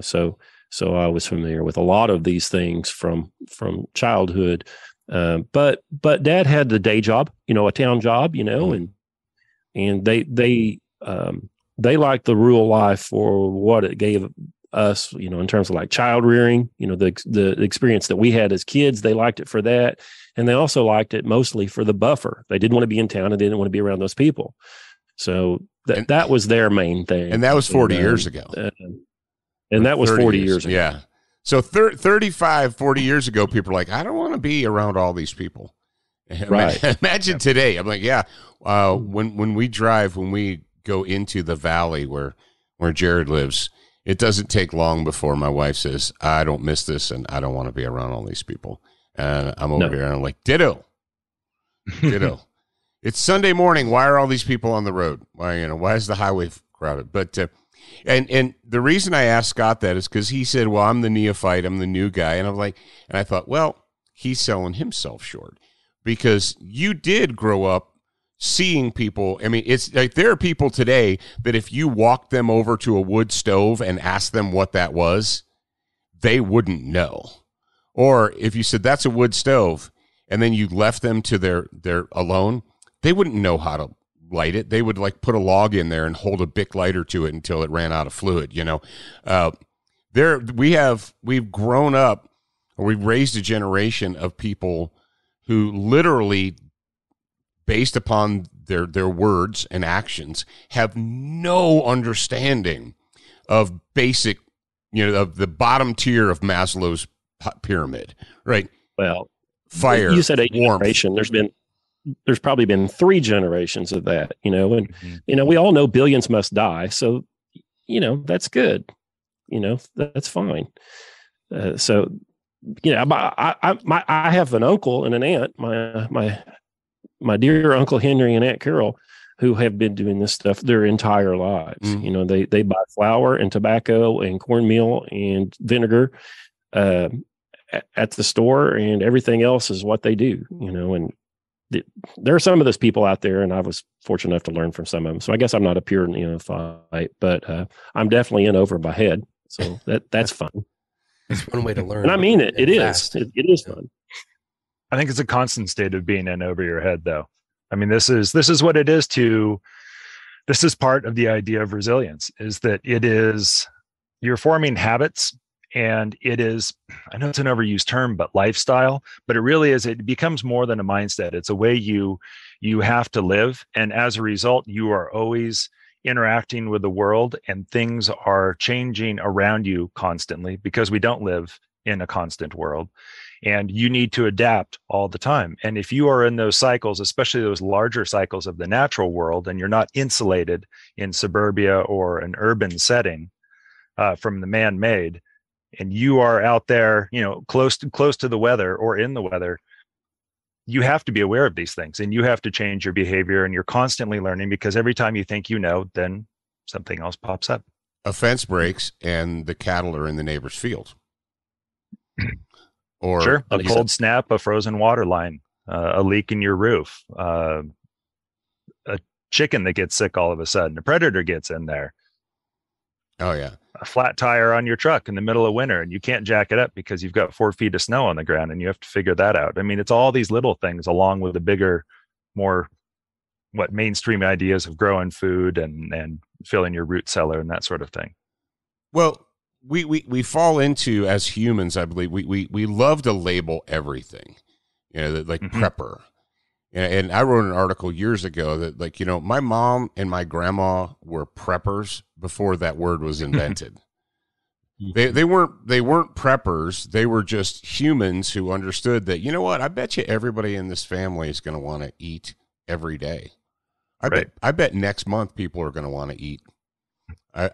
So I was familiar with a lot of these things from childhood. But Dad had the day job, you know, a town job, you know, and they liked the rural life for what it gave us, you know, in terms of like child rearing, you know, the experience that we had as kids. They liked it for that, and they also liked it mostly for the buffer. They didn't want to be in town and they didn't want to be around those people. So that was their main thing. And that was 40 years ago. And that was 40 years ago. Yeah. So 35, 40 years ago, people are like, I don't want to be around all these people. Right. Imagine today. I'm like, yeah. When we go into the valley where Jared lives, it doesn't take long before my wife says, I don't miss this, and I don't want to be around all these people. And I'm over here, and I'm like, ditto. It's Sunday morning. Why are all these people on the road? Why is the highway crowded? But, and the reason I asked Scott that is because he said, well, I'm the neophyte, I'm the new guy. And I'm like, and I thought, well, he's selling himself short, because you did grow up seeing people. I mean, it's like there are people today that if you walked them over to a wood stove and asked them what that was, they wouldn't know. Or if you said that's a wood stove and then you left them to their alone, they wouldn't know how to light it. They would like put a log in there and hold a Bic lighter to it until it ran out of fluid. You know, we've grown up, or we've raised a generation of people who literally, based upon their words and actions, have no understanding of basic, you know, of the bottom tier of Maslow's pyramid, right? Well, fire. You said a generation. There's probably been three generations of that, you know, and, you know, we all know billions must die. So, you know, that's good. You know, that's fine. So, you know, I have an uncle and an aunt, my dear Uncle Henry and Aunt Carol, who have been doing this stuff their entire lives. You know, they buy flour and tobacco and cornmeal and vinegar at the store, and everything else is what they do, you know, and there are some of those people out there, and I was fortunate enough to learn from some of them. So I guess I'm not a pure neophyte, but I'm definitely in over my head. So that's fun. It's one way to learn. And I mean it. It is fun. I think it's a constant state of being in over your head, though. I mean, this is what it is to. This is part of the idea of resilience, is that it is, you're forming habits, and it is, I know it's an overused term, but lifestyle, but it really is, it becomes more than a mindset. It's a way you have to live. And as a result, you are always interacting with the world, and things are changing around you constantly, because we don't live in a constant world, and you need to adapt all the time. And if you are in those cycles, especially those larger cycles of the natural world, and you're not insulated in suburbia or an urban setting from the man-made, and you are out there, close to the weather or in the weather, you have to be aware of these things, and you have to change your behavior, and you're constantly learning, because every time you think you know, then something else pops up. A fence breaks and the cattle are in the neighbor's field. Or sure, a cold snap, a frozen water line, a leak in your roof, a chicken that gets sick all of a sudden, a predator gets in there. Oh, yeah. A flat tire on your truck in the middle of winter, and you can't jack it up because you've got 4 feet of snow on the ground, and you have to figure that out. I mean, it's all these little things along with the bigger, more mainstream ideas of growing food and filling your root cellar and that sort of thing. Well, we fall into, as humans, I believe, we love to label everything, like prepper. And I wrote an article years ago that, my mom and my grandma were preppers before that word was invented. They weren't preppers. They were just humans who understood that, I bet you everybody in this family is going to want to eat every day. I bet next month people are going to want to eat.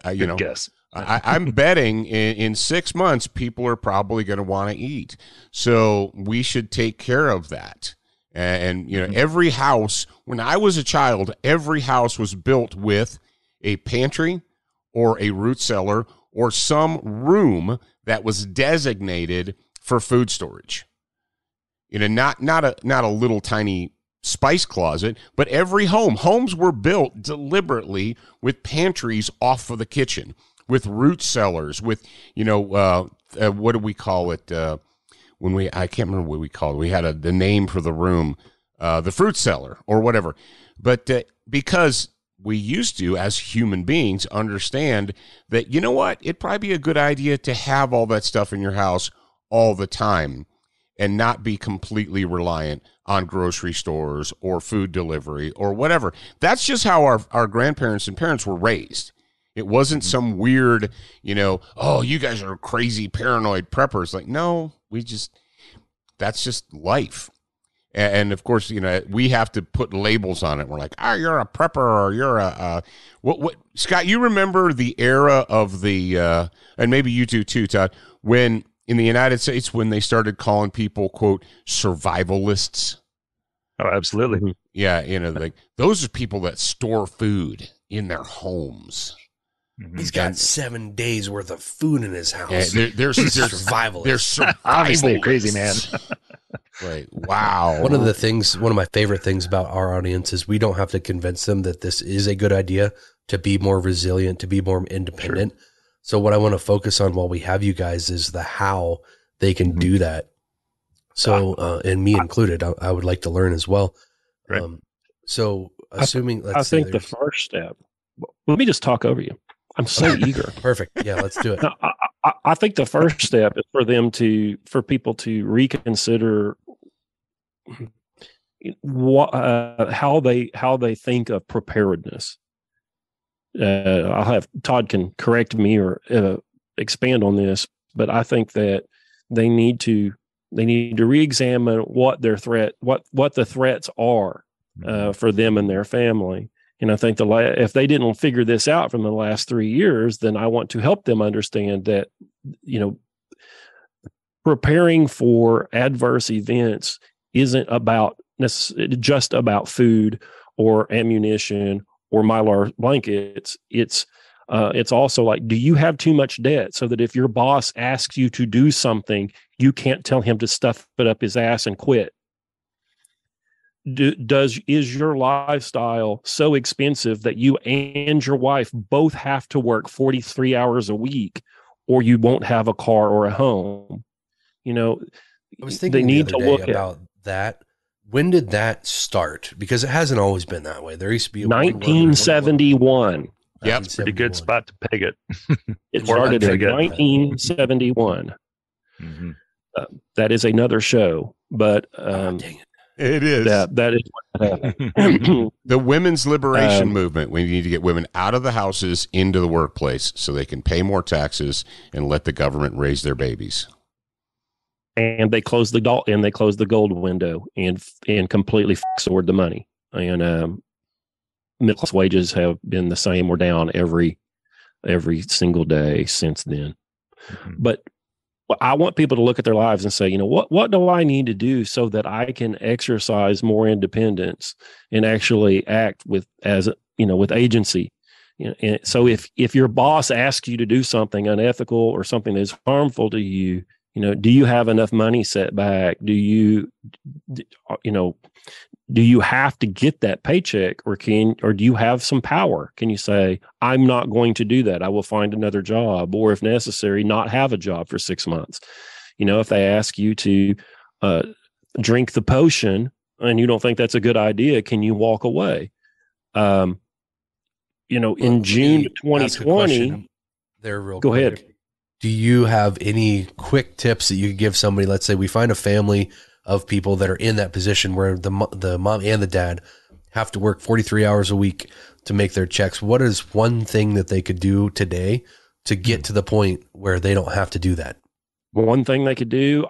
Good guess. I'm betting in 6 months, people are probably going to want to eat. So we should take care of that. And, every house, when I was a child, every house was built with a pantry or a root cellar or some room that was designated for food storage. Not a little tiny spice closet, but every homes were built deliberately with pantries off of the kitchen, with root cellars, with, what do we call it? I can't remember what we called it. We had the name for the room, the fruit cellar or whatever. But because we used to, as human beings, understand that, it'd probably be a good idea to have all that stuff in your house all the time and not be completely reliant on grocery stores or food delivery or whatever. That's just how our grandparents and parents were raised. It wasn't some weird, oh, you guys are crazy, paranoid preppers. Like, no, that's just life. And of course, we have to put labels on it. We're like, oh, you're a prepper, or you're a, what, Scott, you remember the era of the, and maybe you do too, Todd, when in the United States, when they started calling people, quote, survivalists. Oh, absolutely. Yeah. Like those are people that store food in their homes. He's got 7 days worth of food in his house. Yeah, they're survivalists. They're obviously a crazy man. Right. Wow. One of my favorite things about our audience is we don't have to convince them that this is a good idea to be more resilient, to be more independent. Sure. So what I want to focus on while we have you guys is the how they can do that. So, and me included, I would like to learn as well. Right. So assuming, I think the first step, let me just talk over you. I'm so eager. Perfect. Yeah, let's do it. No, I think the first step is for people to reconsider how they think of preparedness. I'll have Todd can correct me or expand on this, but I think that they need to reexamine what the threats are for them and their family. And I think if they didn't figure this out from the last 3 years, then I want to help them understand that, preparing for adverse events isn't just about food or ammunition or Mylar blankets. It's also like, do you have too much debt so that if your boss asks you to do something, you can't tell him to stuff it up his ass and quit? is your lifestyle so expensive that you and your wife both have to work 43 hours a week, or you won't have a car or a home? You know, I was thinking they need to look about that. When did that start? Because it hasn't always been that way. There used to be a 1971. Yeah, it's a pretty good spot to peg it. It started in 1971. Mm-hmm. That is another show, but dang it. It is. That is what happened. The women's liberation movement. We need to get women out of the houses into the workplace so they can pay more taxes and let the government raise their babies. And they closed the gold window and completely soared the money. And middle class wages have been the same or down every single day since then. Mm-hmm. But I want people to look at their lives and say, you know, what do I need to do so that I can exercise more independence and actually act with agency? You know, and so if your boss asks you to do something unethical or something that's harmful to you, you know, do you have enough money set back? Do you have to get that paycheck, or do you have some power? Can you say, I'm not going to do that. I will find another job, or if necessary, not have a job for 6 months. You know, if they ask you to drink the potion and you don't think that's a good idea, can you walk away? In June 2020, go ahead. Do you have any quick tips that you could give somebody? Let's say we find a family of people that are in that position where the mom and the dad have to work 43 hours a week to make their checks. What is one thing that they could do today to get to the point where they don't have to do that? One thing they could do,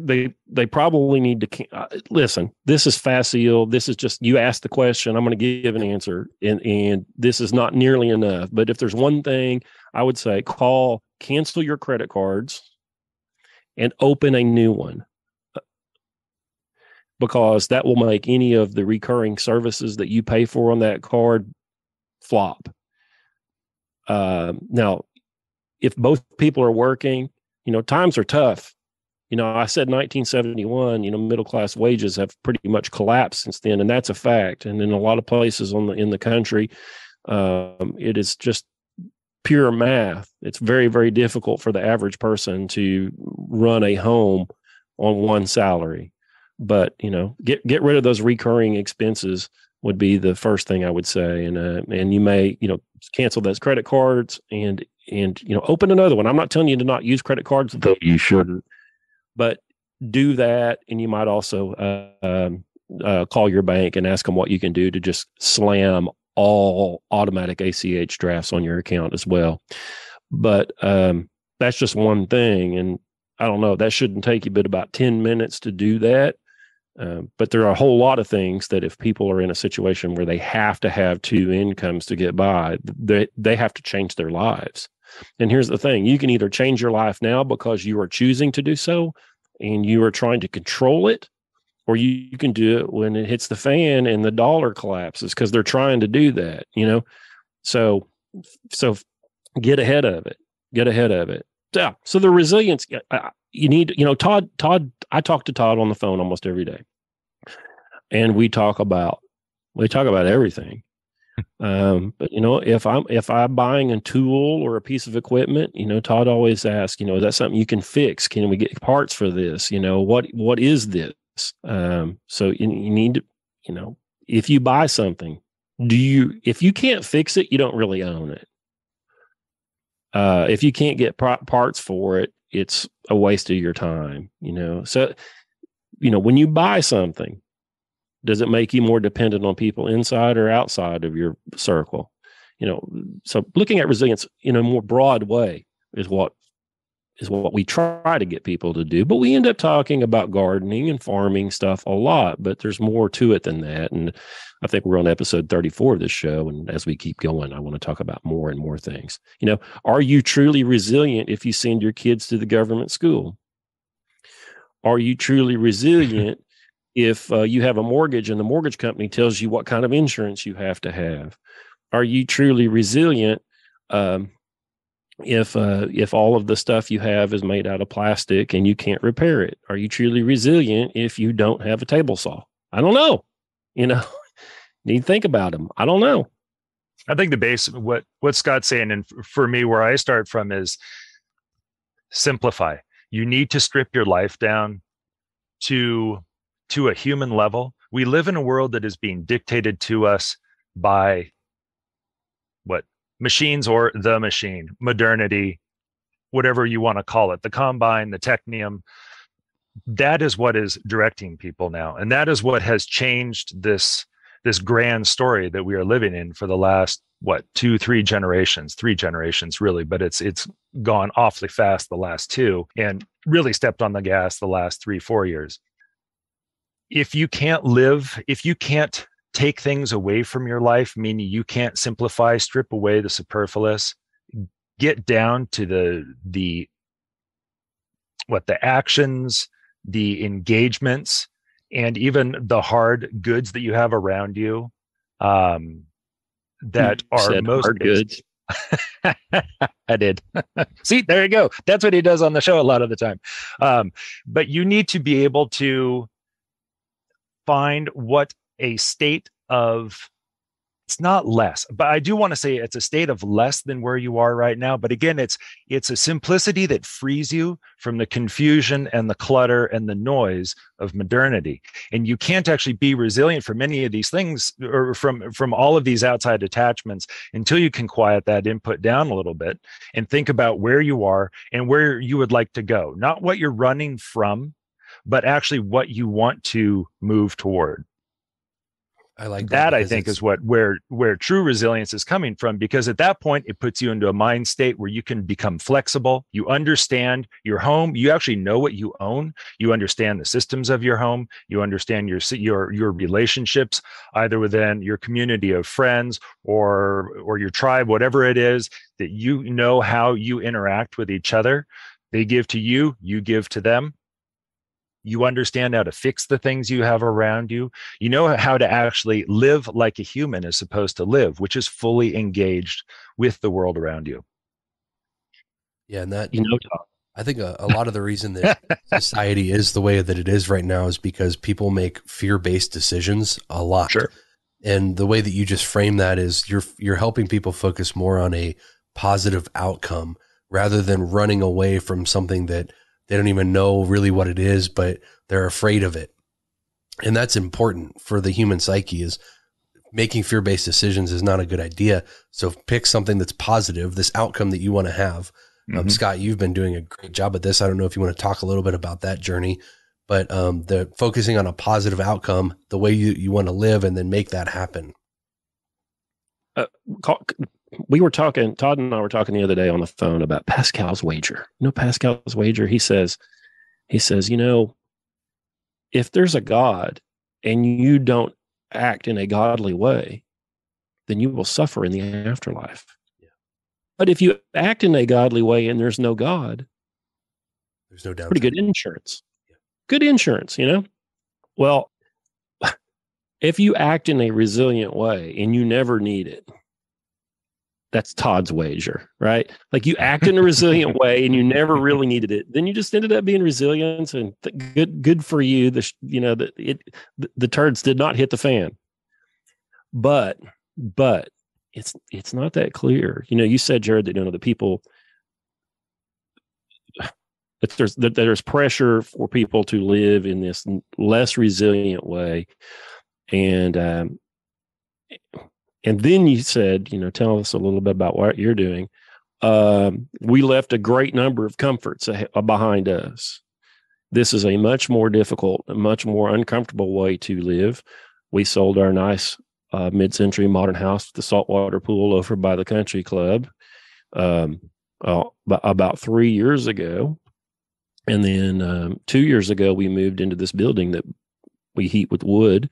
they probably need to listen. This is facile. This is just, you ask the question, I'm going to give an answer, and this is not nearly enough. But if there's one thing, I would say cancel your credit cards and open a new one, because that will make any of the recurring services that you pay for on that card flop. Now, if both people are working, you know, times are tough. You know, I said 1971, you know, middle-class wages have pretty much collapsed since then, and that's a fact. And in a lot of places in the country, it is just pure math. It's very, very difficult for the average person to run a home on one salary. But, you know, get rid of those recurring expenses would be the first thing I would say. And you may, you know, cancel those credit cards and, you know, open another one. I'm not telling you to not use credit cards, though you shouldn't, but do that. And you might also call your bank and ask them what you can do to just slam all automatic ACH drafts on your account as well. But that's just one thing. And I don't know, that shouldn't take you but about 10 minutes to do that. But there are a whole lot of things that if people are in a situation where they have to have two incomes to get by, they have to change their lives. And here's the thing. You can either change your life now because you are choosing to do so and you are trying to control it, or you can do it when it hits the fan and the dollar collapses because they're trying to do that, you know? So get ahead of it. Yeah. So the resilience, you need, you know, Todd, I talk to Todd on the phone almost every day, and we talk about everything. But you know, if I'm buying a tool or a piece of equipment, you know, Todd always asks, you know, is that something you can fix? Can we get parts for this? You know, what is this? So you need to, you know, if you buy something, if you can't fix it, you don't really own it. If you can't get parts for it, it's a waste of your time, you know? So, you know, when you buy something, does it make you more dependent on people inside or outside of your circle? You know, so looking at resilience in a more broad way is what we try to get people to do, but we end up talking about gardening and farming stuff a lot, but there's more to it than that. And I think we're on episode 34 of this show. And as we keep going, I want to talk about more and more things. You know, are you truly resilient if you send your kids to the government school? Are you truly resilient if you have a mortgage and the mortgage company tells you what kind of insurance you have to have? Are you truly resilient if all of the stuff you have is made out of plastic and you can't repair it? Are you truly resilient if you don't have a table saw? I don't know. you know, need to think about them. I don't know. I think the base, what Scott's saying, and for me, where I start from is simplify. You need to strip your life down to a human level. We live in a world that is being dictated to us by what? Machines or the machine, modernity, whatever you want to call it, the combine, the technium. That is what is directing people now. And that is what has changed this grand story that we are living in for the last, what, three generations really, but it's gone awfully fast the last two and really stepped on the gas the last 3-4 years. If you can't take things away from your life, meaning you can't simplify, strip away the superfluous, get down to the actions, the engagements, and even the hard goods that you have around you, that are most hard goods. I did. See, there you go. That's what he does on the show a lot of the time. But you need to be able to find what a state of, it's not less, but I do want to say it's a state of less than where you are right now. But again, it's a simplicity that frees you from the confusion and the clutter and the noise of modernity. And you can't actually be resilient from any of these things or from all of these outside attachments until you can quiet that input down a little bit and think about where you are and where you would like to go. Not what you're running from, but actually what you want to move toward. I like that. I think is where true resilience is coming from, because at that point it puts you into a mind state where you can become flexible. You understand your home. You actually know what you own. You understand the systems of your home. You understand your relationships, either within your community of friends or your tribe, whatever it is that you know how you interact with each other. They give to you, you give to them. You understand how to fix the things you have around you. You know how to actually live like a human is supposed to live, which is fully engaged with the world around you. Yeah. And that, you know, I think a lot of the reason that society is the way that it is right now is because people make fear-based decisions a lot. Sure. And the way that you just frame that is you're helping people focus more on a positive outcome rather than running away from something that they don't even know really what it is, but they're afraid of it. And that's important for the human psyche, is making fear-based decisions is not a good idea. So pick something that's positive, this outcome that you want to have. Mm-hmm. Scott, you've been doing a great job at this. I don't know if you want to talk a little bit about that journey, but the focusing on a positive outcome, the way you want to live, and then make that happen. Todd and I were talking the other day on the phone about Pascal's wager. You know, Pascal's wager, he says, you know, if there's a God and you don't act in a godly way, then you will suffer in the afterlife. Yeah. But if you act in a godly way and there's no God, there's no doubt. Pretty good insurance. Yeah. Good insurance, you know? Well, if you act in a resilient way and you never need it, that's Todd's wager, right? Like you act in a resilient way and you never really needed it. Then you just ended up being resilient and good for you. The turds did not hit the fan, but it's not that clear. You know, you said, Jared, that, you know, the people, there's pressure for people to live in this less resilient way. And then you said, you know, tell us a little bit about what you're doing. We left a great number of comforts behind us. This is a much more difficult, much more uncomfortable way to live. We sold our nice mid-century modern house, the saltwater pool over by the country club, about 3 years ago. And then 2 years ago, we moved into this building that we heat with wood.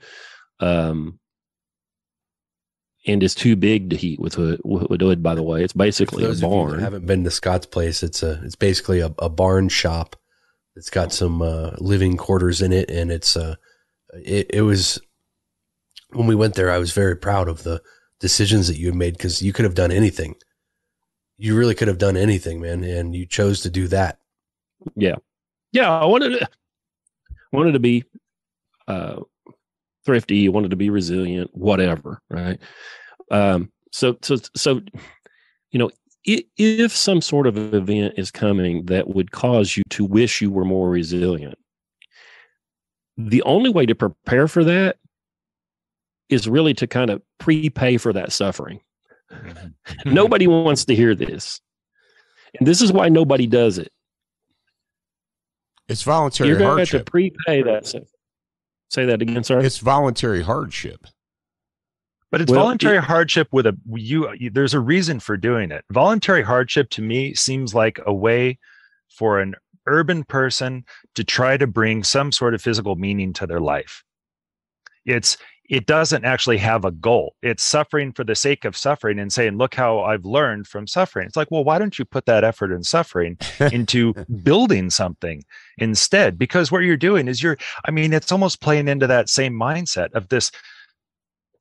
And it's too big to heat with wood, by the way. It's basically a barn. If you haven't been to Scott's place, it's basically a barn shop. It's got some living quarters in it, and it was, when we went there, I was very proud of the decisions that you made, because you could have done anything. You really could have done anything, man, and you chose to do that. Yeah, I wanted to be thrifty, you wanted to be resilient, whatever, right? So, you know, if some sort of event is coming that would cause you to wish you were more resilient, the only way to prepare for that is really to kind of prepay for that suffering. Nobody wants to hear this. And this is why nobody does it. It's voluntary hardship. You're going to have to prepay that. So, say that again, sir. It's voluntary hardship. But it's voluntary hardship with there's a reason for doing it. Voluntary hardship to me seems like a way for an urban person to try to bring some sort of physical meaning to their life. It doesn't actually have a goal. It's suffering for the sake of suffering and saying, look how I've learned from suffering. It's like, well, why don't you put that effort and suffering into building something instead? Because what you're doing is it's almost playing into that same mindset of this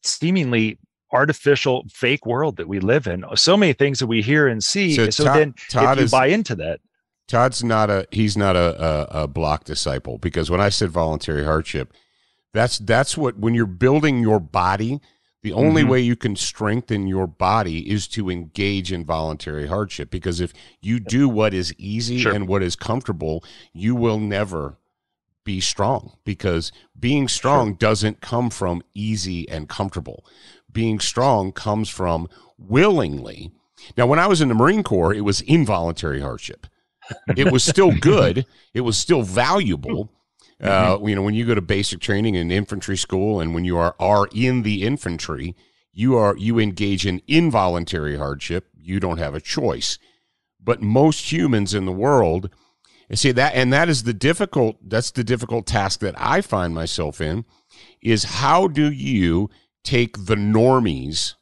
seemingly artificial fake world that we live in. So many things that we hear and see. Todd's not a block disciple, because when I said voluntary hardship, that's what, when you're building your body, the only way you can strengthen your body is to engage in voluntary hardship, because if you do what is easy and what is comfortable, you will never be strong, because being strong doesn't come from easy and comfortable. Being strong comes from willingly. Now, when I was in the Marine Corps, it was involuntary hardship. It was still good. It was still valuable. You know, when you go to basic training in infantry school, and when you are in the infantry, you engage in involuntary hardship. You don't have a choice. But most humans in the world, that's the difficult task that I find myself in, is how do you take the normies?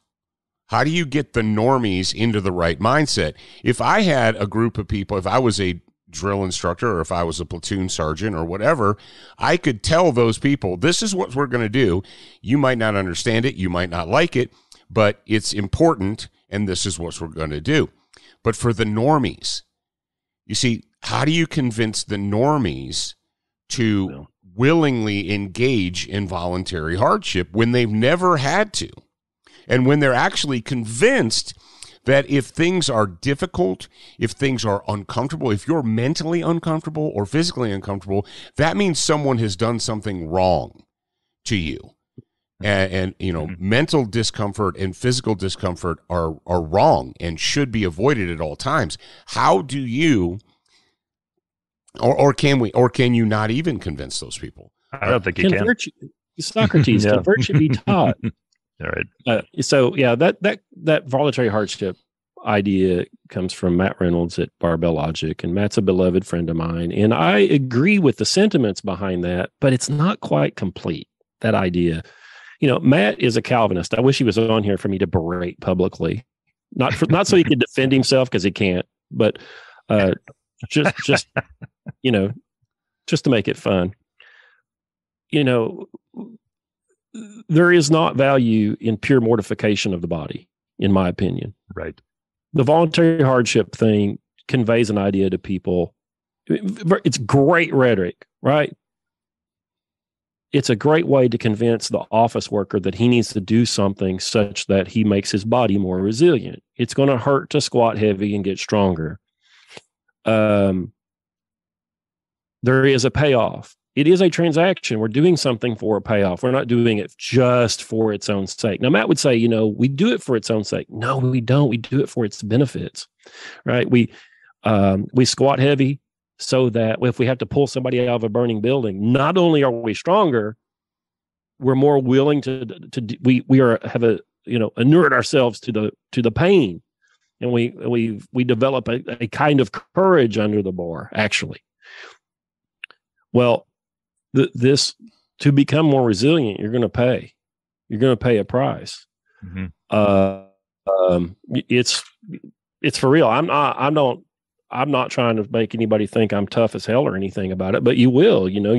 How do you get the normies into the right mindset? If I had a group of people, if I was a drill instructor, or if I was a platoon sergeant or whatever, I could tell those people, this is what we're going to do. You might not understand it. You might not like it, but it's important. And this is what we're going to do. But for the normies, you see, how do you convince the normies to willingly engage in voluntary hardship when they've never had to? And when they're actually convinced that if things are difficult, if things are uncomfortable, if you're mentally uncomfortable or physically uncomfortable, that means someone has done something wrong to you. And you know, mental discomfort and physical discomfort are wrong and should be avoided at all times. How do you, can you not even convince those people? I don't think you can. Socrates, can virtue be taught? All right. That voluntary hardship idea comes from Matt Reynolds at Barbell Logic, and Matt's a beloved friend of mine. And I agree with the sentiments behind that, but it's not quite complete, that idea. You know, Matt is a Calvinist. I wish he was on here for me to berate publicly, not so he could defend himself, because he can't, but just you know, just to make it fun. You know, there is not value in pure mortification of the body, in my opinion. Right. The voluntary hardship thing conveys an idea to people. It's great rhetoric, right? It's a great way to convince the office worker that he needs to do something such that he makes his body more resilient. It's going to hurt to squat heavy and get stronger. There is a payoff. It is a transaction. We're doing something for a payoff. We're not doing it just for its own sake. Now, Matt would say, you know, we do it for its own sake. No, we don't. We do it for its benefits, right? We squat heavy so that if we have to pull somebody out of a burning building, not only are we stronger, we're more willing to inure ourselves to the pain, and we develop a kind of courage under the bar, actually. Well, to become more resilient, you're going to pay. You're going to pay a price. Mm-hmm. It's for real. I'm not trying to make anybody think I'm tough as hell or anything about it, but you will. You know,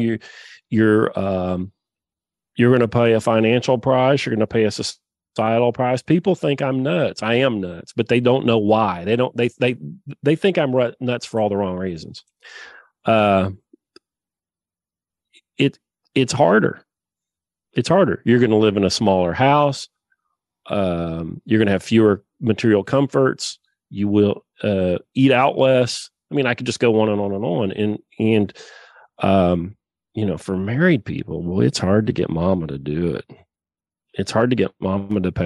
you're going to pay a financial price. You're going to pay a societal price. People think I'm nuts. I am nuts, but they don't know why. They don't. They think I'm nuts for all the wrong reasons. It's harder. it's harder. You're going to live in a smaller house. You're going to have fewer material comforts. You will eat out less. I mean, I could just go on and on and on. And you know, for married people, well, it's hard to get mama to do it. It's hard to get mama to prepay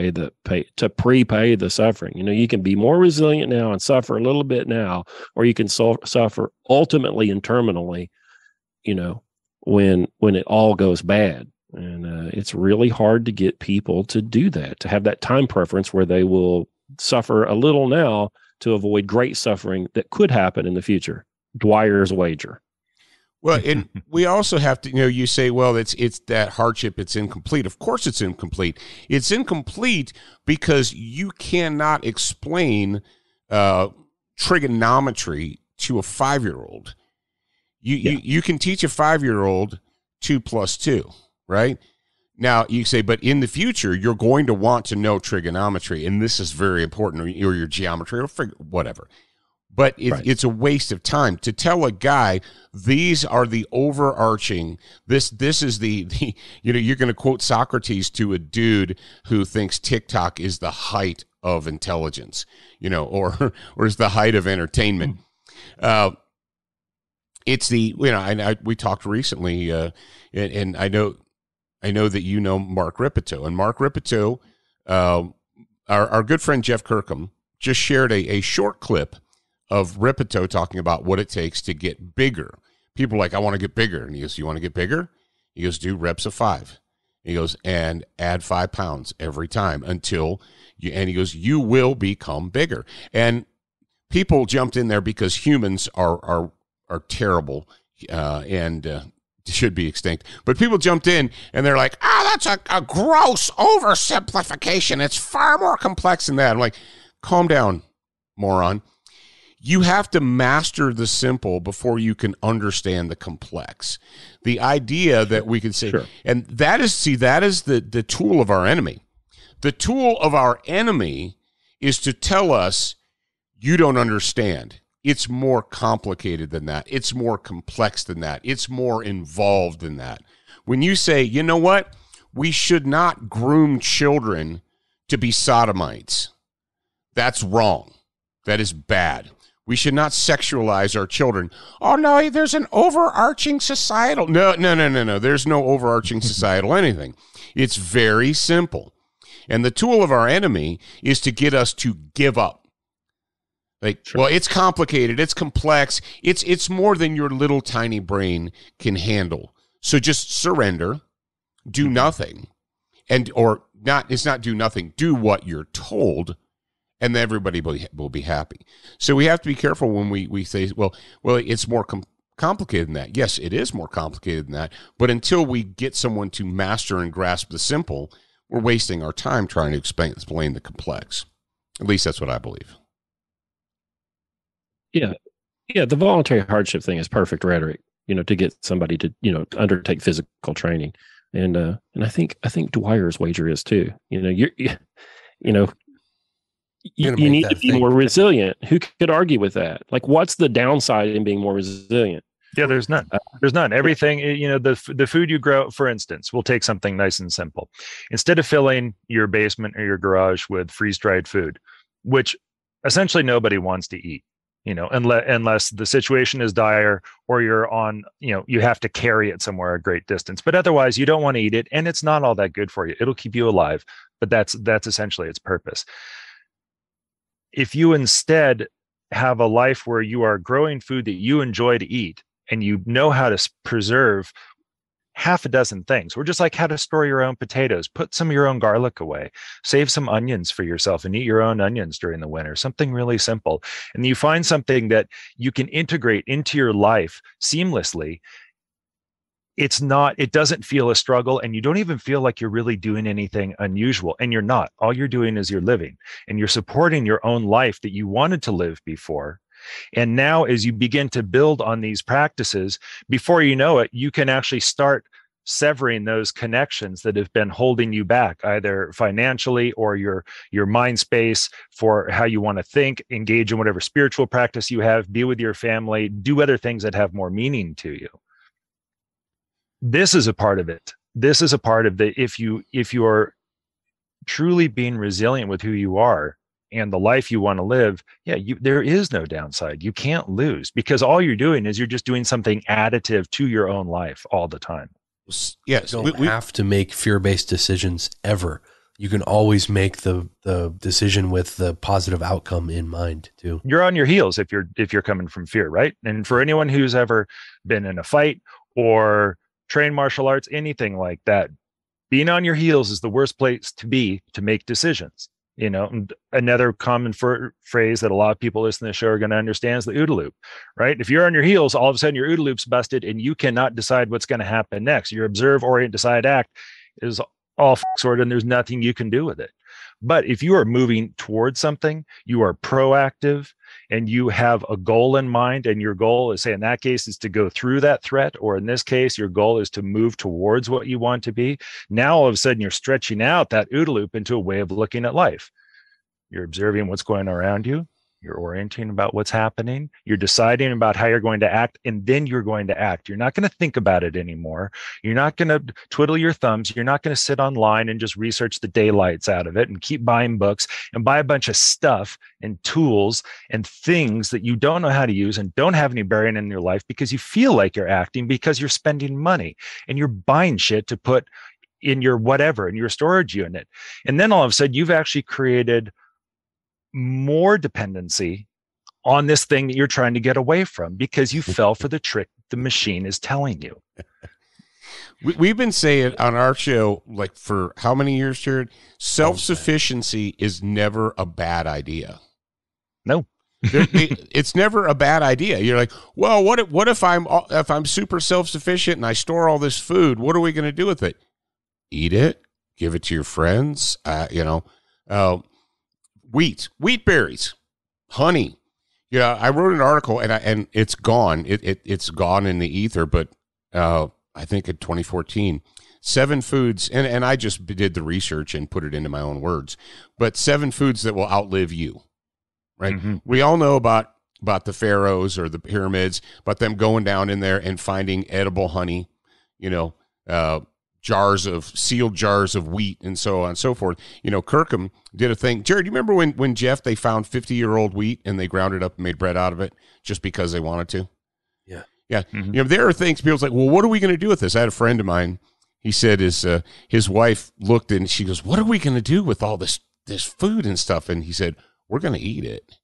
the suffering. You know, you can be more resilient now and suffer a little bit now, or you can suffer ultimately and terminally, you know, when it all goes bad. And it's really hard to get people to do that, to have that time preference where they will suffer a little now to avoid great suffering that could happen in the future. Dwyer's wager. Well, and we also have to, you know, you say, well, it's that hardship, it's incomplete. Of course it's incomplete. It's incomplete because you cannot explain trigonometry to a 5-year-old. You can teach a 5-year-old 2 plus 2, right? Now you say, but in the future, you're going to want to know trigonometry, and this is very important, or your geometry, or whatever. But it's a waste of time to tell a guy these are the overarching. This is the you know, you're going to quote Socrates to a dude who thinks TikTok is the height of intelligence, you know, or is the height of entertainment. It's the, you know, we talked recently, and I know that you know Mark Ripito, and Mark Ripito, our good friend Jeff Kirkham just shared a short clip of Ripito talking about what it takes to get bigger. People are like, I want to get bigger. And he goes, you want to get bigger? He goes, do reps of 5. He goes, and add 5 pounds every time until you, and he goes, you will become bigger. And people jumped in there because humans are terrible and should be extinct. But people jumped in and they're like, that's a gross oversimplification. It's far more complex than that. I'm like, calm down, moron. You have to master the simple before you can understand the complex. The idea that we can say, and that is the tool of our enemy. The tool of our enemy is to tell us you don't understand. It's more complicated than that. It's more complex than that. It's more involved than that. When you say, you know what? We should not groom children to be sodomites. That's wrong. That is bad. We should not sexualize our children. Oh, no, there's an overarching societal. No. There's no overarching societal anything. It's very simple. And the tool of our enemy is to get us to give up. Like, well, it's complicated. It's complex. It's more than your little tiny brain can handle. So just surrender, do nothing, it's not do nothing. Do what you're told. And everybody will be happy. So we have to be careful when we say, well, it's more complicated than that. Yes, it is more complicated than that. But until we get someone to master and grasp the simple, we're wasting our time trying to explain the complex. At least that's what I believe. Yeah. Yeah, the voluntary hardship thing is perfect rhetoric, you know, to get somebody to, you know, undertake physical training. And I think Dwyer's wager is too. You know, You need to be more resilient. Who could argue with that? Like, what's the downside in being more resilient? Yeah, there's none. Everything, you know, the food you grow, for instance, we'll take something nice and simple. Instead of filling your basement or your garage with freeze-dried food, which essentially nobody wants to eat, you know, unless the situation is dire or you're on, you know, you have to carry it somewhere a great distance. But otherwise, you don't want to eat it, and it's not all that good for you. It'll keep you alive, but that's essentially its purpose. If you instead have a life where you are growing food that you enjoy to eat and you know how to preserve half a dozen things, or just like how to store your own potatoes, put some of your own garlic away, save some onions for yourself and eat your own onions during the winter, something really simple. And you find something that you can integrate into your life seamlessly. It doesn't feel a struggle, and you don't even feel like you're really doing anything unusual, and you're not. All you're doing is you're living, and you're supporting your own life that you wanted to live before. And now as you begin to build on these practices, before you know it, you can actually start severing those connections that have been holding you back, either financially or your mind space for how you want to think, engage in whatever spiritual practice you have, be with your family, do other things that have more meaning to you. This is a part of it this is a part of the, if you are truly being resilient with who you are and the life you want to live, there is no downside. You can't lose, because all you're doing is you're just doing something additive to your own life all the time. Yes. You don't have to make fear-based decisions ever. You can always make the decision with the positive outcome in mind too. You're on your heels if you're coming from fear, right? And for anyone who's ever been in a fight or trained martial arts, anything like that, being on your heels is the worst place to be to make decisions. You know, and another common phrase that a lot of people listening to the show are going to understand is the OODA loop, right? If you're on your heels, all of a sudden your OODA loop's busted and you cannot decide what's going to happen next. Your observe, orient, decide, act is all sorted, and there's nothing you can do with it. But if you are moving towards something, you are proactive and you have a goal in mind, and your goal is, say, in that case, is to go through that threat, or in this case, your goal is to move towards what you want to be. Now, all of a sudden, you're stretching out that OODA loop into a way of looking at life. You're observing what's going around you. You're orienting about what's happening. You're deciding about how you're going to act, and then you're going to act. You're not going to think about it anymore. You're not going to twiddle your thumbs. You're not going to sit online and just research the daylights out of it and keep buying books and buy a bunch of stuff and tools and things that you don't know how to use and don't have any bearing in your life, because you feel like you're acting because you're spending money and you're buying shit to put in your whatever, in your storage unit. And then all of a sudden, you've actually created more dependency on this thing that you're trying to get away from, because you fell for the trick the machine is telling you. We've been saying on our show, like, for how many years, Jared? Self-sufficiency is never a bad idea. No. It's never a bad idea. You're like, well, what if I'm super self-sufficient and I store all this food, what are we going to do with it? Eat it, give it to your friends, wheat berries, honey. Yeah, I wrote an article, and it's gone. It's gone in the ether, but I think in 2014, 7 foods, and I just did the research and put it into my own words, but 7 foods that will outlive you, right? Mm-hmm. We all know about the pharaohs or the pyramids, about them going down in there and finding edible honey, sealed jars of wheat, and so on and so forth. Kirkham did a thing. Jared, you remember when Jeff, they found 50-year-old wheat and they ground it up and made bread out of it just because they wanted to? Yeah. Yeah. Mm-hmm. There are things people's like, well, what are we going to do with this? I had a friend of mine, he said his wife looked and she goes, what are we going to do with all this food and stuff? And he said, we're going to eat it.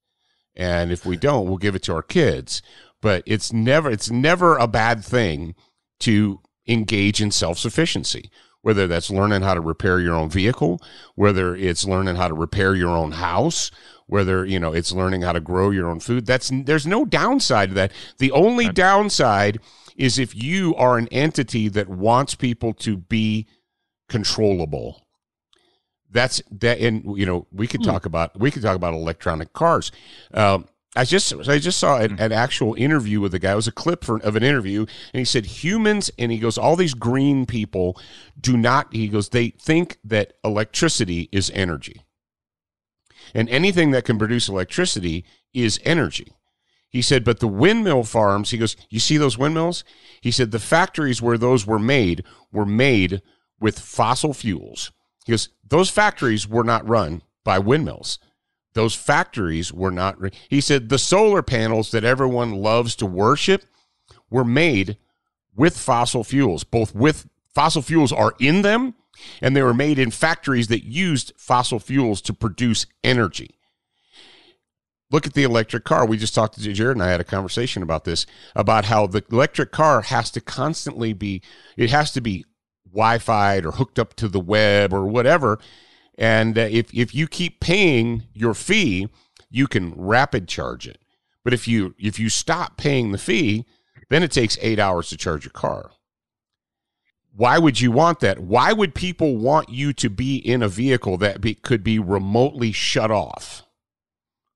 And if we don't, we'll give it to our kids. But it's never a bad thing to engage in self-sufficiency, whether that's learning how to repair your own vehicle, whether it's learning how to repair your own house, whether, it's learning how to grow your own food. There's no downside to that. The only downside is if you are an entity that wants people to be controllable. That's that. And, we could talk about electronic cars. I just saw an actual interview with a guy. It was a clip of an interview, and he said humans, and he goes, all these green people they think that electricity is energy. And anything that can produce electricity is energy. He said, but the windmill farms, he goes, you see those windmills? He said the factories where those were made with fossil fuels. He goes, those factories were not run by windmills. Those factories were not. He said the solar panels that everyone loves to worship were made with fossil fuels. Both with fossil fuels are in them, and they were made in factories that used fossil fuels to produce energy. Look at the electric car. We just talked to Jared, and I had a conversation about this, about how the electric car has to constantly be, it has to be Wi-Fi'd or hooked up to the web or whatever. And if you keep paying your fee, you can rapid charge it. But if you stop paying the fee, then it takes 8 hours to charge your car. Why would you want that? Why would people want you to be in a vehicle that could be remotely shut off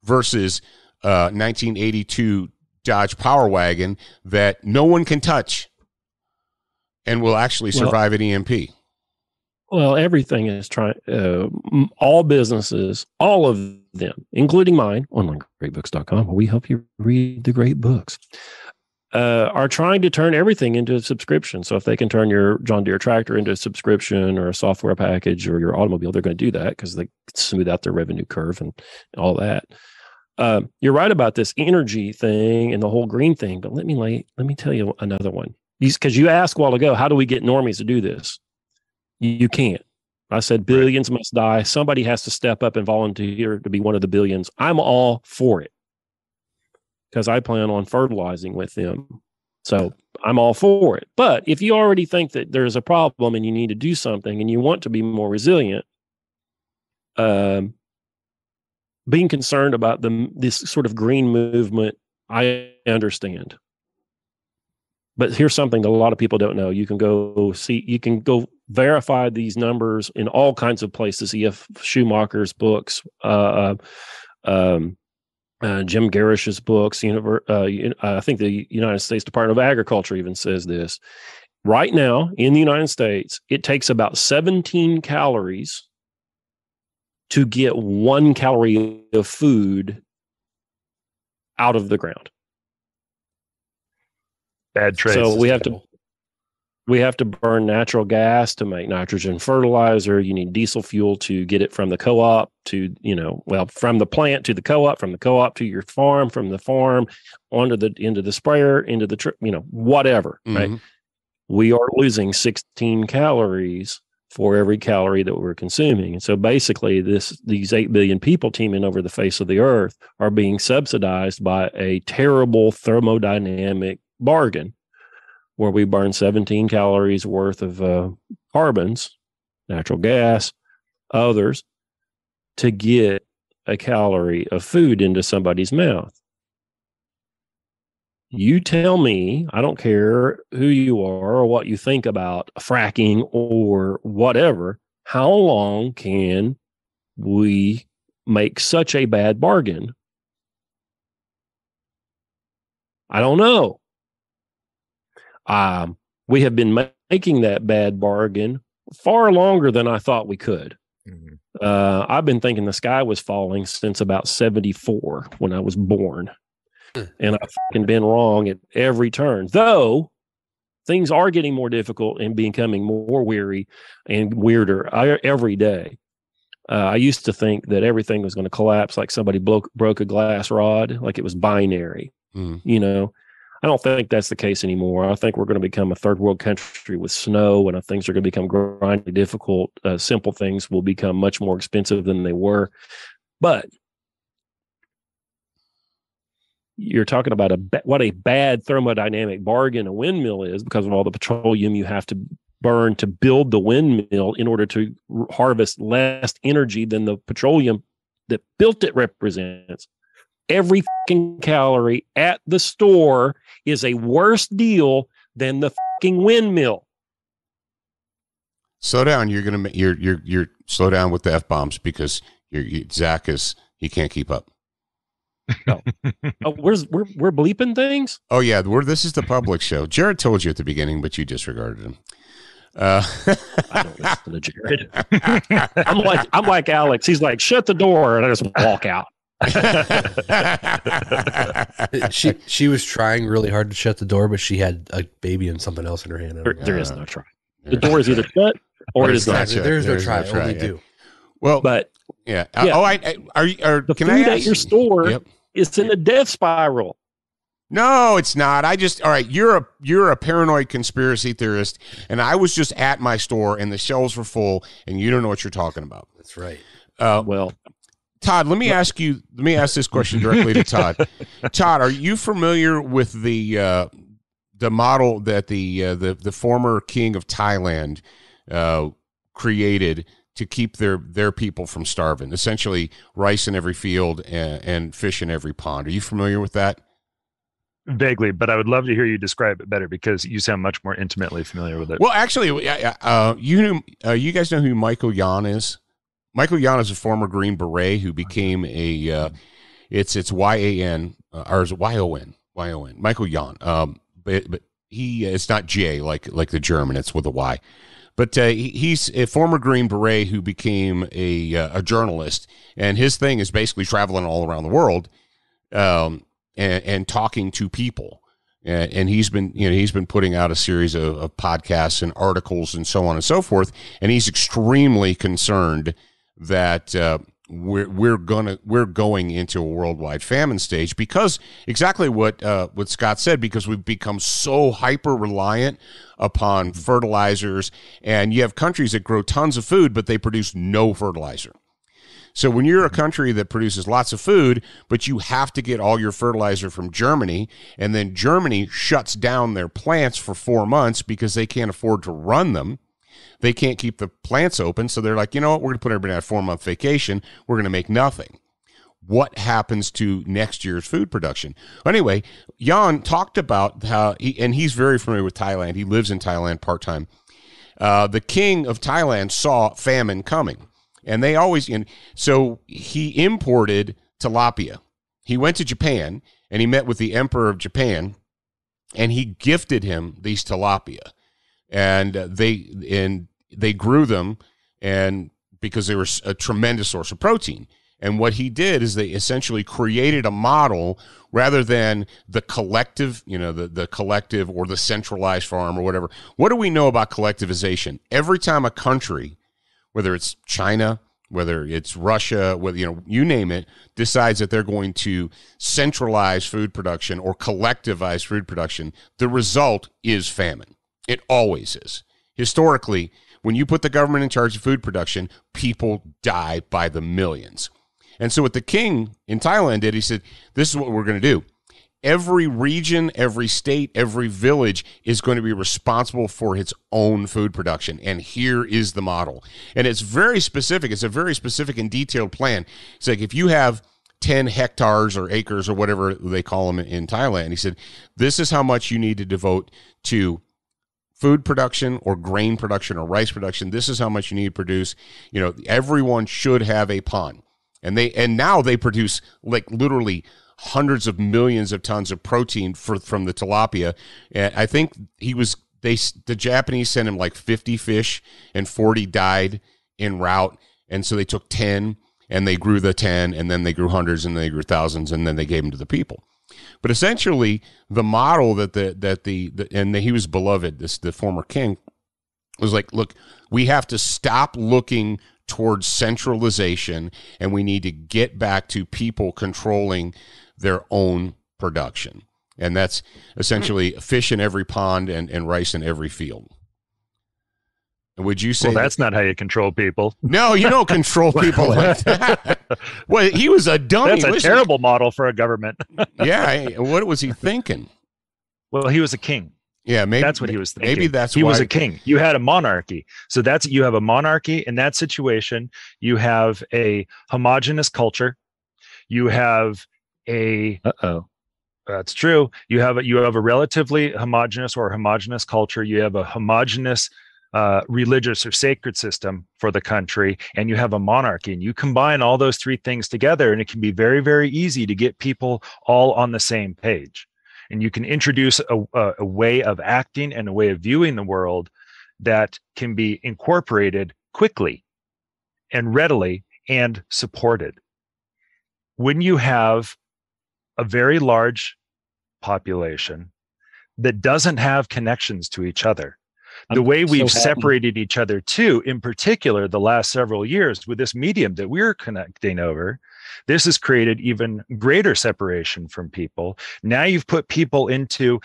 versus 1982 Dodge Power Wagon that no one can touch and will actually survive an EMP? Well, everything is trying, all businesses, all of them, including mine, onlinegreatbooks.com, where we help you read the great books, are trying to turn everything into a subscription. So if they can turn your John Deere tractor into a subscription or a software package or your automobile, they're going to do that because they smooth out their revenue curve and all that. You're right about this energy thing and the whole green thing, but let me tell you another one. Because you asked a while ago, how do we get normies to do this? You can't. I said billions must die. Somebody has to step up and volunteer to be one of the billions. I'm all for it because I plan on fertilizing with them. So I'm all for it. But if you already think that there's a problem and you need to do something and you want to be more resilient, being concerned about this sort of green movement, I understand. But here's something that a lot of people don't know. You can go verify these numbers in all kinds of places. E.F. Schumacher's books, Jim Garrish's books. I think the United States Department of Agriculture even says this. Right now in the United States, it takes about 17 calories to get 1 calorie of food out of the ground. Bad trade. So we have to burn natural gas to make nitrogen fertilizer. You need diesel fuel to get it from the co-op to, from the plant to the co-op, from the co-op to your farm, from the farm onto the into the sprayer, into the whatever. Mm-hmm. Right? We are losing 16 calories for every calorie that we're consuming, and so basically, these 8 billion people teeming over the face of the earth are being subsidized by a terrible thermodynamic bargain, where we burn 17 calories worth of carbons, natural gas, others, to get a calorie of food into somebody's mouth. You tell me, I don't care who you are or what you think about fracking or whatever, how long can we make such a bad bargain? I don't know. We have been making that bad bargain far longer than I thought we could. Mm-hmm. I've been thinking the sky was falling since about 74 when I was born. And I've fucking been wrong at every turn, though things are getting more difficult and becoming more weary and weirder every day. I used to think that everything was going to collapse, like somebody broke a glass rod, like it was binary, I don't think that's the case anymore. I think we're going to become a third world country with snow, and things are going to become grinding difficult. Simple things will become much more expensive than they were. But you're talking about what a bad thermodynamic bargain a windmill is, because of all the petroleum you have to burn to build the windmill in order to harvest less energy than the petroleum that built it represents. Every fucking calorie at the store is a worse deal than the fucking windmill. Slow down. You're slow down with the F-bombs, because Zach he can't keep up. No. We're bleeping things. Oh yeah. This is the public show. Jared told you at the beginning, but you disregarded him. I don't listen to Jared. I'm like Alex. He's like, shut the door. And I just walk out. She was trying really hard to shut the door, but she had a baby and something else in her hand. There is no try. The door is either shut or it is not shut. There is no try. Only do. Well, but yeah. The can food I at your store is in a death spiral. No, it's not. All right. You're a paranoid conspiracy theorist, and I was just at my store and the shelves were full, and you don't know what you're talking about. That's right. Todd, let me ask this question directly to Todd. Todd, are you familiar with the model that the former king of Thailand created to keep their people from starving? Essentially, rice in every field and fish in every pond. Are you familiar with that? Vaguely, but I would love to hear you describe it better, because you sound much more intimately familiar with it. Well, actually, you guys know who Michael Yon is? Michael Yon is a former Green Beret who became a it's Y-A-N, or is it Y-O-N? Y-O-N. Michael Yon. But he, it's not J like the German, it's with a Y. But he's a former Green Beret who became a journalist, and his thing is basically traveling all around the world and talking to people. And he's been, you know, he's been putting out a series of podcasts and articles and so on and so forth. And he's extremely concerned that we're going into a worldwide famine stage, because exactly what Scott said, because we've become so hyper reliant upon fertilizers, and you have countries that grow tons of food, but they produce no fertilizer. So when you're a country that produces lots of food, but you have to get all your fertilizer from Germany, and then Germany shuts down their plants for 4 months because they can't afford to run them. They can't keep the plants open. So they're like, you know what? We're going to put everybody on a 4-month vacation. We're going to make nothing. What happens to next year's food production? Anyway, Yon talked about how, and he's very familiar with Thailand. He lives in Thailand part-time. The king of Thailand saw famine coming. And they always, and so he imported tilapia. He went to Japan and he met with the emperor of Japan, and he gifted him these tilapia, and they grew them, and because they were a tremendous source of protein. And what he did is they essentially created a model rather than the collective, you know, the collective or the centralized farm or whatever. What do we know about collectivization? Every time a country, whether it's China, whether it's Russia, whether, you know, you name it, decides that they're going to centralize food production or collectivize food production, the result is famine. It always is. Historically, when you put the government in charge of food production, people die by the millions. And so what the king in Thailand did, he said, this is what we're going to do. Every region, every state, every village is going to be responsible for its own food production. And here is the model. And it's very specific. It's a very specific and detailed plan. It's like if you have 10 hectares or acres or whatever they call them in Thailand, he said, this is how much you need to devote to food production or grain production or rice production. This is how much you need to produce. You know, everyone should have a pond. And now they produce like literally hundreds of millions of tons of protein from the tilapia. And I think the Japanese sent him like 50 fish, and 40 died en route. And so they took 10 and they grew the 10, and then they grew hundreds, and they grew thousands, and then they gave them to the people. But essentially the model that he was beloved, the former king was like, look, we have to stop looking towards centralization, and we need to get back to people controlling their own production. And that's essentially fish in every pond and rice in every field. Would you say, well, that's not how you control people? No, you don't control people like that. Well, he was a dummy. That's a terrible model for a government. Yeah. What was he thinking? Well, he was a king. Yeah, maybe that's what he was thinking. Maybe that's why he was a king. You had a monarchy. So that's, you have a monarchy. In that situation, you have a homogenous culture. You have a that's true. You have a relatively homogenous culture. You have a homogenous religious or sacred system for the country, and you have a monarchy, and you combine all those three things together, and it can be very, very easy to get people all on the same page. And you can introduce a way of acting and a way of viewing the world that can be incorporated quickly and readily and supported. When you have a very large population that doesn't have connections to each other, the way we've separated each other too, in particular, the last several years with this medium that we're connecting over, this has created even greater separation from people. Now you've put people into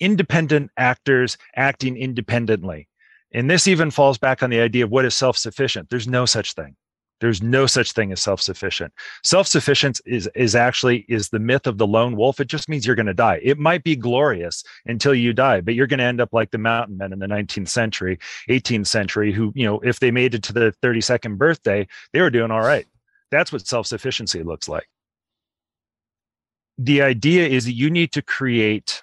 independent actors acting independently. And this even falls back on the idea of what is self-sufficient. There's no such thing. There's no such thing as self-sufficient. Self-sufficiency is actually the myth of the lone wolf. It just means you're going to die. It might be glorious until you die, but you're going to end up like the mountain men in the 19th century, 18th century, who, you know, if they made it to their 32nd birthday, they were doing all right. That's what self-sufficiency looks like. The idea is that you need to create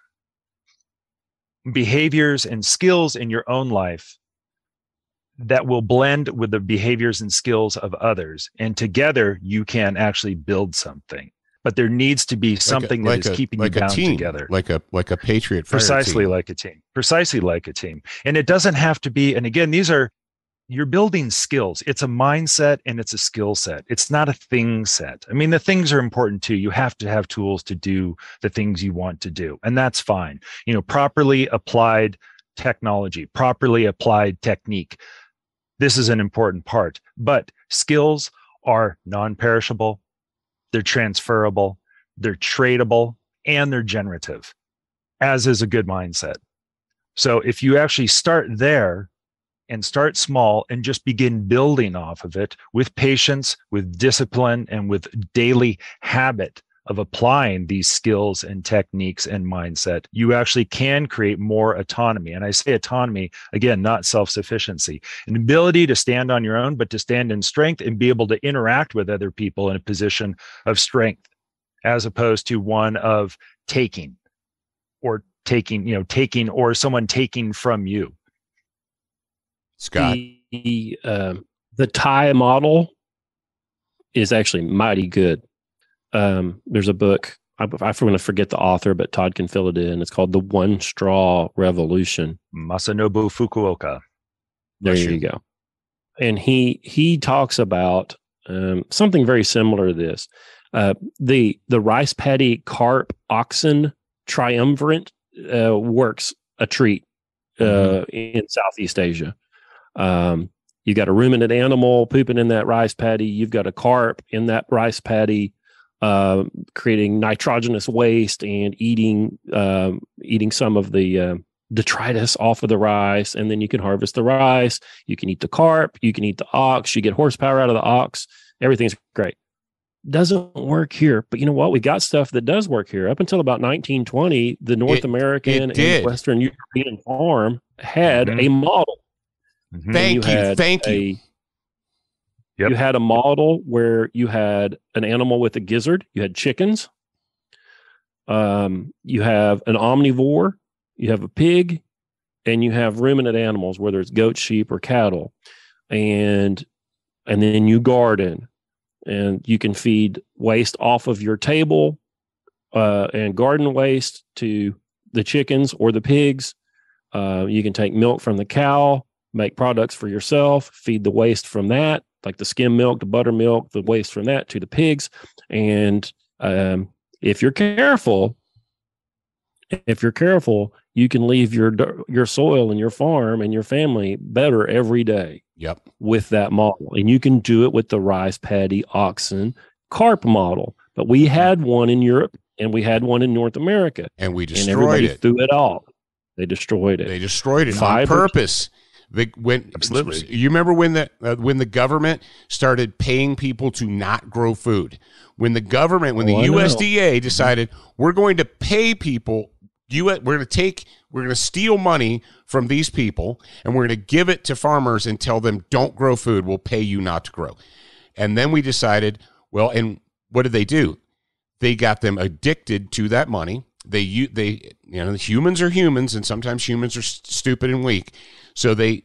behaviors and skills in your own life that will blend with the behaviors and skills of others. And together you can actually build something, but there needs to be something that is keeping you bound together. Like a Patriot Fire team. Precisely like a team. And it doesn't have to be, and again, these are you're building skills. It's a mindset and it's a skill set. It's not a thing set. I mean, the things are important too. You have to have tools to do the things you want to do, and that's fine. You know, properly applied technology, properly applied technique. This is an important part, but skills are non-perishable. They're transferable, they're tradable, and they're generative, as is a good mindset. So if you actually start there and start small and just begin building off of it with patience, with discipline, and with daily habit of applying these skills and techniques and mindset, you actually can create more autonomy. And I say autonomy, again, not self-sufficiency. An ability to stand on your own, but to stand in strength and be able to interact with other people in a position of strength, as opposed to one of taking or taking, you know, taking or someone taking from you. Scott, the tie model is actually mighty good. There's a book, I'm going to forget the author, but Todd can fill it in. It's called The One Straw Revolution. Masanobu Fukuoka. There you go. And he talks about something very similar to this. The rice paddy carp oxen triumvirate works a treat in Southeast Asia. You got a ruminant animal pooping in that rice paddy. You've got a carp in that rice paddy, creating nitrogenous waste and eating some of the detritus off of the rice. And then you can harvest the rice. You can eat the carp. You can eat the ox. You get horsepower out of the ox. Everything's great. Doesn't work here, but you know what? We got stuff that does work here. Up until about 1920, the North American and Western European farm had a model. Thank you. You had a model where you had an animal with a gizzard. You had chickens. You have an omnivore. You have a pig, and you have ruminant animals, whether it's goats, sheep, or cattle, and then you garden. And you can feed waste off of your table and garden waste to the chickens or the pigs. You can take milk from the cow, make products for yourself, feed the waste from that, like the skim milk, the buttermilk, the waste from that to the pigs. And if you're careful, you can leave your soil and your farm and your family better every day. Yep. With that model. And you can do it with the rice paddy, oxen, carp model. But we had one in Europe and we had one in North America. And we destroyed it. And everybody threw it all. They destroyed it. On purpose. Absolutely. You remember when the government started paying people to not grow food? When the government, when the USDA decided we're going to pay people, we're going to steal money from these people and we're going to give it to farmers and tell them don't grow food. We'll pay you not to grow. And then we decided, well, and what did they do? They got them addicted to that money. They, you know, humans are humans, and sometimes humans are stupid and weak. So they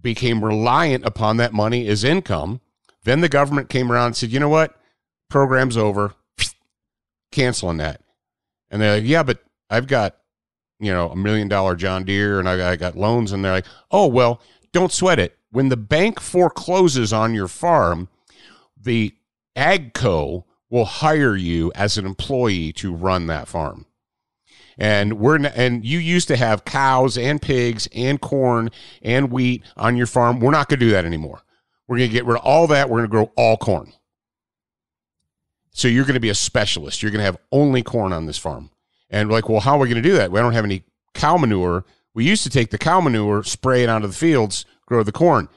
became reliant upon that money as income. Then the government came around and said, you know what? Program's over. Canceling that. And they're like, yeah, but I've got, you know, $1 million John Deere and I got loans. And they're like, oh, well, don't sweat it. When the bank forecloses on your farm, the AgCo will hire you as an employee to run that farm. And you used to have cows and pigs and corn and wheat on your farm. We're not going to do that anymore. We're going to get rid of all that. We're going to grow all corn. So you're going to be a specialist. You're going to have only corn on this farm. And we're like, well, how are we going to do that? We don't have any cow manure. We used to take the cow manure, spray it onto the fields, grow the corn.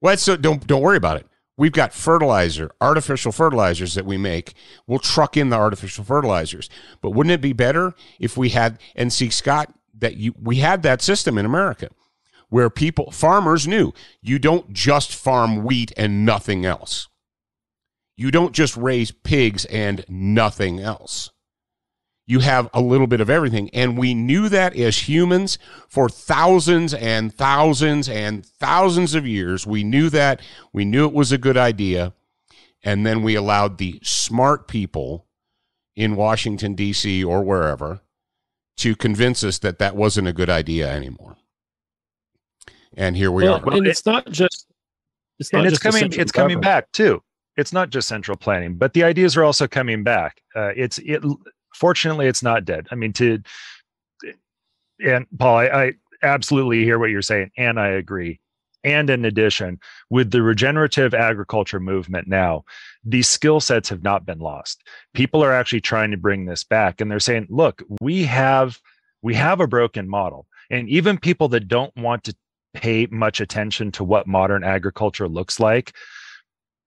Well, so don't worry about it. We've got fertilizer, artificial fertilizers that we make. We'll truck in the artificial fertilizers. But wouldn't it be better if we had, and see, Scott, we had that system in America where farmers knew you don't just farm wheat and nothing else. You don't just raise pigs and nothing else. You have a little bit of everything. And we knew that as humans for thousands and thousands and thousands of years. We knew that. We knew it was a good idea. And then we allowed the smart people in Washington, D.C. or wherever to convince us that that wasn't a good idea anymore. And here we are. And it's not just, it's coming back too. It's not just central planning, but the ideas are also coming back. Fortunately, it's not dead. I mean, and Paul, I absolutely hear what you're saying, and I agree. And in addition, with the regenerative agriculture movement now, these skill sets have not been lost. People are actually trying to bring this back, and they're saying, look, we have a broken model. And even people that don't want to pay much attention to what modern agriculture looks like,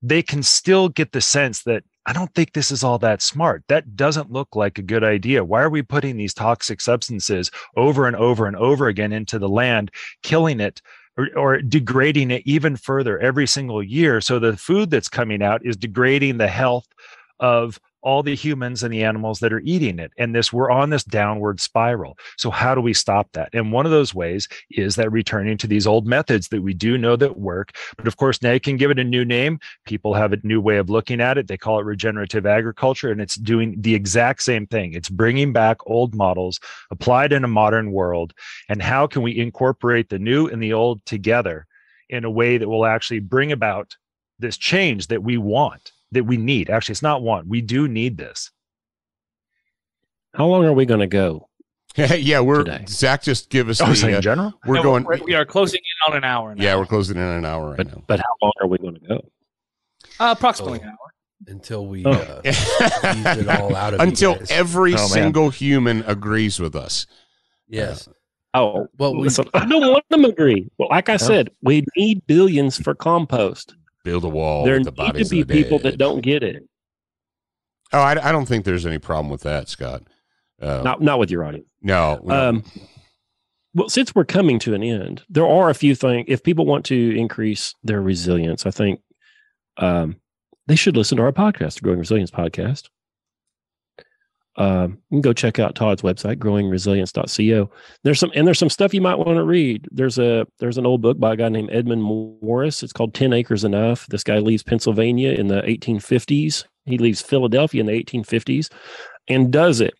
they can still get the sense that I don't think this is all that smart. That doesn't look like a good idea. Why are we putting these toxic substances over and over and over again into the land, killing it or degrading it even further every single year? So the food that's coming out is degrading the health of all the humans and the animals that are eating it. And we're on this downward spiral. So how do we stop that? And one of those ways is that returning to these old methods that we do know that work, but of course now you can give it a new name. People have a new way of looking at it. They call it regenerative agriculture, and it's doing the exact same thing. It's bringing back old models applied in a modern world. And how can we incorporate the new and the old together in a way that will actually bring about this change that we want? That we need. Actually, it's not one. We do need this. How long are we going to go? Yeah, we're today? Zach just give us in general. We are closing in on an hour now. Yeah, we're closing in on an hour right now. But how long are we going to go? Approximately an hour. Until we use it all out of until every single human agrees with us. Yes. No one of them agree. Well, like I said, we need billions for compost. Build a wall. There need to be people that don't get it. Oh, I don't think there's any problem with that, Scott. Not with your audience. No. Well, since we're coming to an end, there are a few things. If people want to increase their resilience, I think they should listen to our podcast, the Growing Resilience podcast. You can go check out Todd's website, growingresilience.co. There's some stuff you might want to read. There's an old book by a guy named Edmund Morris. It's called 10 Acres Enough. This guy leaves Pennsylvania in the 1850s. He leaves Philadelphia in the 1850s and does it.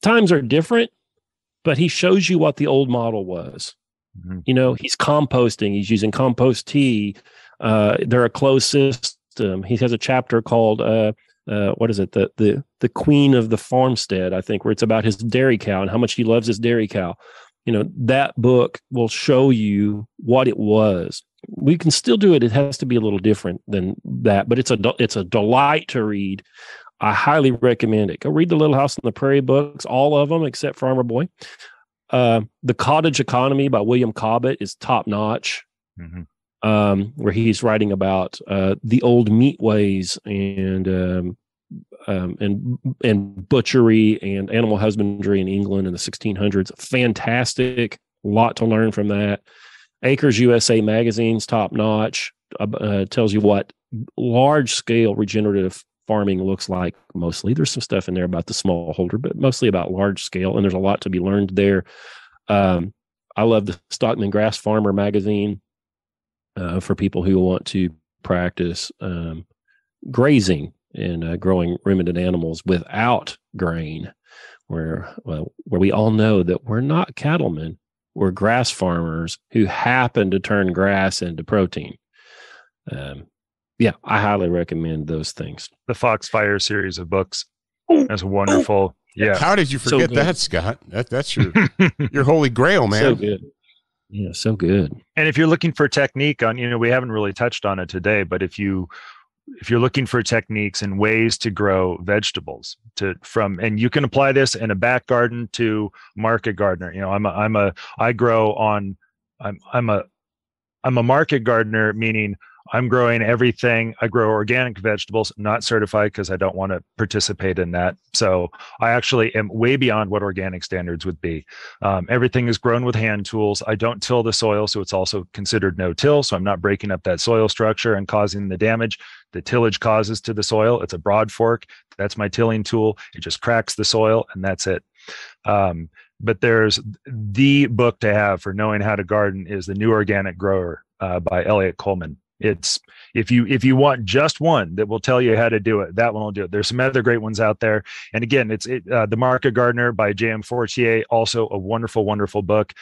Times are different, but he shows you what the old model was. Mm-hmm. You know, he's composting. He's using compost tea. They're a closed system. He has a chapter called... what is it? The Queen of the Farmstead, I think, where it's about his dairy cow and how much he loves his dairy cow. You know, that book will show you what it was. We can still do it. It has to be a little different than that, but it's a delight to read. I highly recommend it. Go read the Little House on the Prairie books, all of them except Farmer Boy. The Cottage Economy by William Cobbett is top notch. Mm-hmm. Where he's writing about the old meat ways and butchery and animal husbandry in England in the 1600s. Fantastic, lot to learn from that. Acres USA magazine's top notch. Tells you what large scale regenerative farming looks like. Mostly, there's some stuff in there about the smallholder, but mostly about large scale, and there's a lot to be learned there. I love the Stockman Grass Farmer magazine. For people who want to practice grazing and growing ruminant animals without grain, where we all know that we're not cattlemen, we're grass farmers who happen to turn grass into protein. Yeah, I highly recommend those things. The Foxfire series of books. That's wonderful. Yeah. How did you forget that, Scott? That's your holy grail, man. So good. Yeah, so good. And if you're looking for technique on, we haven't really touched on it today, but if you're looking for techniques and ways to grow vegetables and you can apply this in a back garden to market gardener. I'm a market gardener, meaning I'm growing everything. I grow organic vegetables, not certified because I don't want to participate in that. So I actually am way beyond what organic standards would be. Everything is grown with hand tools. I don't till the soil, so it's also considered no-till. So I'm not breaking up that soil structure and causing the damage the tillage causes to the soil. It's a broad fork. That's my tilling tool. It just cracks the soil, and that's it. But there's the book to have for knowing how to garden is The New Organic Grower by Elliot Coleman. It's if you want just one that will tell you how to do it, that one will do it. There's some other great ones out there, and again, it's The Market Gardener by J.M. Fortier, also a wonderful book.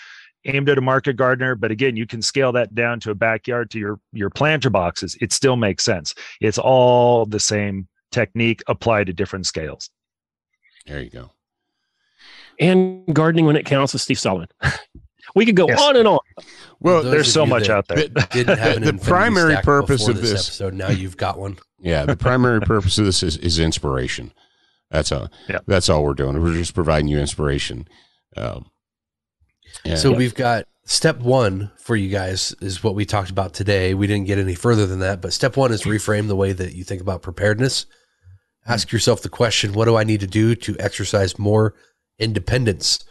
aimed at a market gardener, but again, you can scale that down to a backyard, to your planter boxes. It still makes sense. It's all the same technique applied to different scales. There you go. And gardening when it counts with Steve Solomon. We could go on and on. Well, there's so much out there. The primary purpose of this episode, now you've got one. Yeah, the primary purpose of this is inspiration. That's all. Yeah. That's all we're doing. We're just providing you inspiration. So we've got step one for you guys is what we talked about today. We didn't get any further than that, but step one is reframe the way that you think about preparedness. Ask yourself the question, what do I need to do to exercise more independence?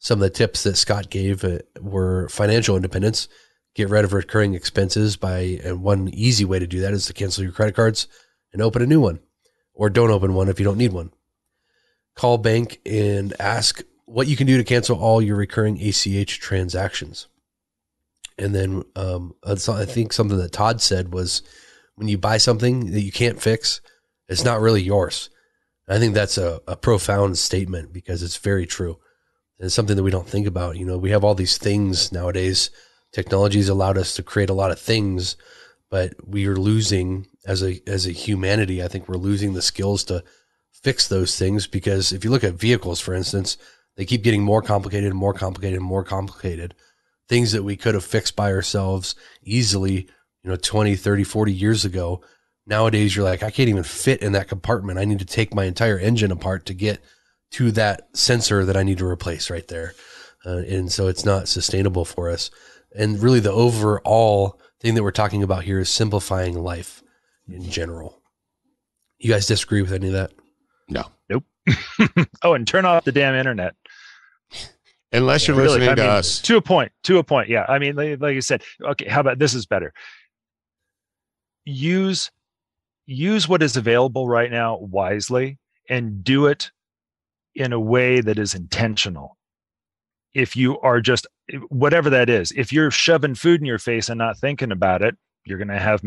Some of the tips that Scott gave were financial independence. Get rid of recurring expenses and one easy way to do that is to cancel your credit cards and open a new one, or don't open one if you don't need one. Call bank and ask what you can do to cancel all your recurring ACH transactions. And then I think something that Todd said was, when you buy something that you can't fix, it's not really yours. And I think that's a profound statement, because it's very true. And it's something that we don't think about. You know, we have all these things nowadays. Technology's allowed us to create a lot of things, but we are losing, as a humanity, I think we're losing the skills to fix those things, because if you look at vehicles, for instance, they keep getting more complicated and more complicated and more complicated. Things that we could have fixed by ourselves easily, 20, 30, 40 years ago. Nowadays, you're like, I can't even fit in that compartment. I need to take my entire engine apart to get to that sensor that I need to replace right there. And so it's not sustainable for us. And really the overall thing that we're talking about here is simplifying life in general. You guys disagree with any of that? No. Nope. Oh, and turn off the damn internet. Unless you're listening to us. To a point. Yeah. I mean, like you said, okay, how about this is better? Use what is available right now wisely, and do it in a way that is intentional. If you are just, whatever that is, if you're shoving food in your face and not thinking about it, you're going to have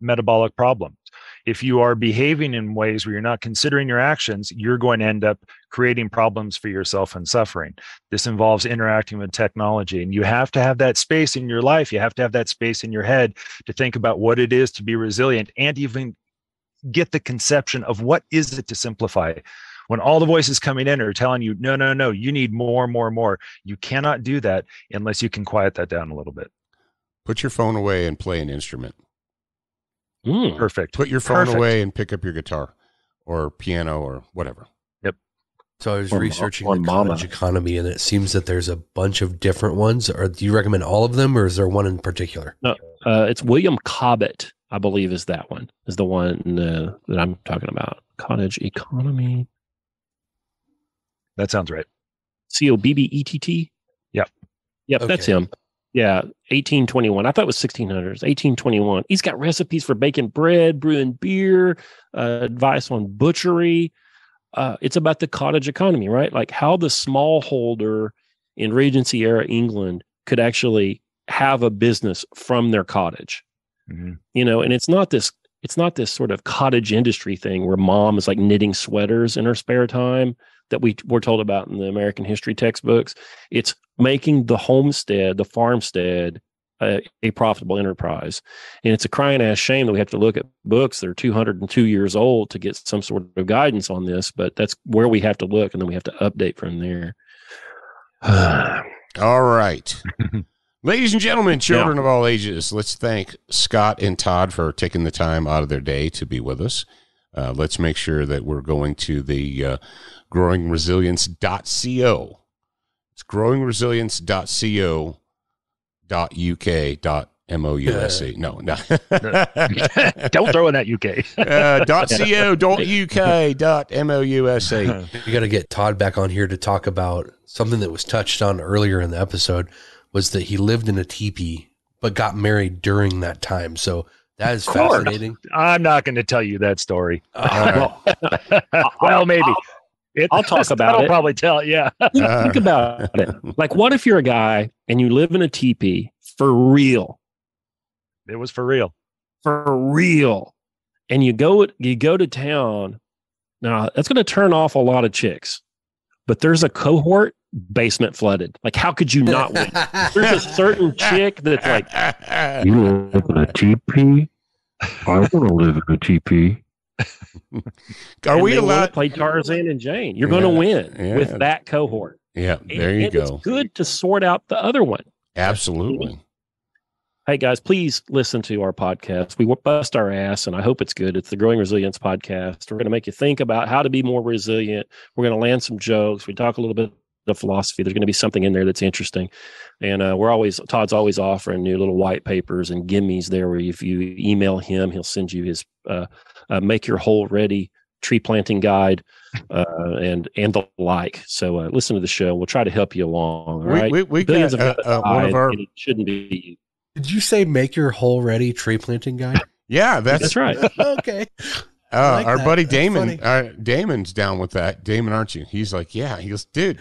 metabolic problems. If you are behaving in ways where you're not considering your actions, you're going to end up creating problems for yourself and suffering. This involves interacting with technology, and you have to have that space in your life. You have to have that space in your head to think about what it is to be resilient, and even get the conception of what is it to simplify. When all the voices coming in are telling you, no, you need more. You cannot do that unless you can quiet that down a little bit. Put your phone away and play an instrument. Mm. Perfect. Put your phone away and pick up your guitar or piano or whatever. Yep. So I was researching the college economy, and it seems that there's a bunch of different ones. Or do you recommend all of them, or is there one in particular? No, it's William Cobbett, I believe, is that one. Is the one that I'm talking about. Cottage economy. That sounds right. Cobbett. Yep. Yep, okay. That's him. Yeah, 1821. I thought it was 1600s. 1821. He's got recipes for baking bread, brewing beer, advice on butchery. It's about the cottage economy, right? Like how the smallholder in Regency era England could actually have a business from their cottage. Mm-hmm. And it's not this sort of cottage industry thing where mom is like knitting sweaters in her spare time that we were told about in the American history textbooks. It's making the homestead, the farmstead, a profitable enterprise. And it's a crying ass shame that we have to look at books that are 202 years old to get some sort of guidance on this, but that's where we have to look, and then we have to update from there. All right. Ladies and gentlemen, children of all ages, let's thank Scott and Todd for taking the time out of their day to be with us. Let's make sure that we're going to the growingresilience.co. It's growingresilience.co.uk.mouse. No. Don't throw in that UK. .co.uk.mousa. You got to get Todd back on here to talk about something that was touched on earlier in the episode, was that he lived in a teepee but got married during that time. So that is fascinating. I'm not going to tell you that story. Well, maybe. I'll talk about it. I'll probably tell it, yeah. Think about it. Like, what if you're a guy and you live in a teepee for real? It was for real. For real. And you go to town. Now, that's going to turn off a lot of chicks. but there's a cohort basement flooded. Like, how could you not win? There's a certain chick that's like, you live in a teepee? I want to live in a teepee. Are we allowed to play Tarzan and Jane? You're going to win with that cohort. Yeah, there you go. It's good to sort out the other one. Absolutely. Hey, guys, please listen to our podcast. We bust our ass, and I hope it's good. It's the Growing Resilience podcast. We're going to make you think about how to be more resilient. We're going to land some jokes. We talk a little bit of philosophy. There's going to be something in there that's interesting. And Todd's always offering new little white papers and gimmies there where if you email him, he'll send you his Make Your Hole Ready tree planting guide and the like. So listen to the show. We'll try to help you along. Right? We got one of our... It shouldn't be... Did you say make your hole ready tree planting guy? Yeah, that's right. Okay. Like our buddy Damon, Damon's down with that. Damon, aren't you? He's like, yeah. He goes, dude,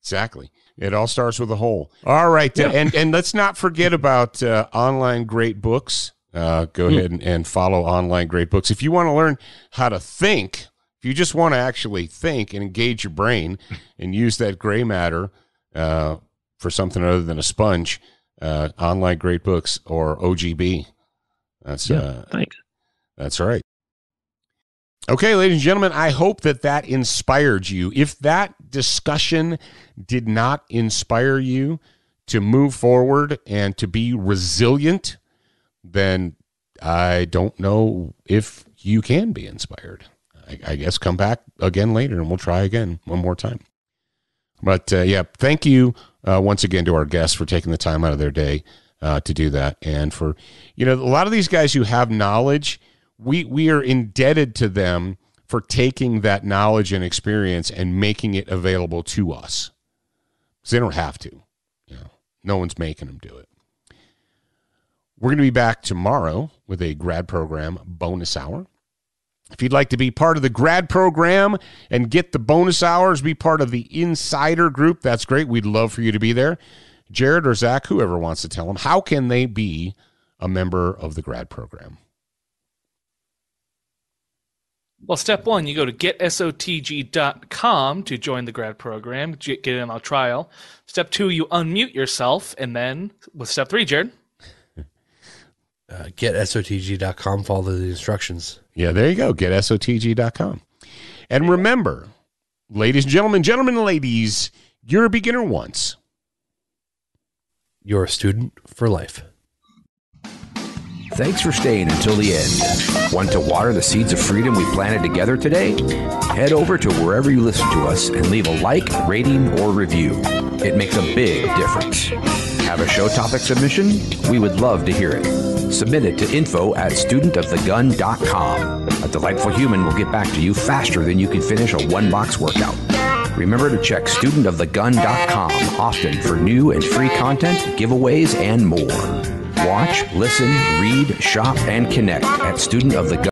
exactly. It all starts with a hole. All right. Yeah. And let's not forget about Online Great Books. Go ahead and follow Online Great Books. If you want to learn how to think, if you just want to actually think and engage your brain and use that gray matter for something other than a sponge, Online Great Books or OGB. Thanks. That's right. Okay, ladies and gentlemen, I hope that inspired you. If that discussion did not inspire you to move forward and to be resilient, then I don't know if you can be inspired. I guess come back again later and we'll try again one more time. But thank you once again to our guests for taking the time out of their day to do that. And for, a lot of these guys who have knowledge, we are indebted to them for taking that knowledge and experience and making it available to us. Because they don't have to. No one's making them do it. We're going to be back tomorrow with a grad program bonus hour. If you'd like to be part of the grad program and get the bonus hours, be part of the insider group, that's great. We'd love for you to be there. Jared or Zach, whoever wants to tell them, how can they be a member of the grad program? Well, step one, you go to getsotg.com to join the grad program, get in on trial. Step two, you unmute yourself. And then with step three, Jared. GetSOTG.com, follow the instructions. Yeah, there you go. GetSOTG.com. And remember, ladies and gentlemen, ladies, you're a beginner once. You're a student for life. Thanks for staying until the end. Want to water the seeds of freedom we planted together today? Head over to wherever you listen to us and leave a like, rating, or review. It makes a big difference. Have a show topic submission? We would love to hear it. Submit it to info@studentofthegun.com. A delightful human will get back to you faster than you can finish a one-box workout. Remember to check studentofthegun.com often for new and free content, giveaways, and more. Watch, listen, read, shop, and connect at studentofthegun.com.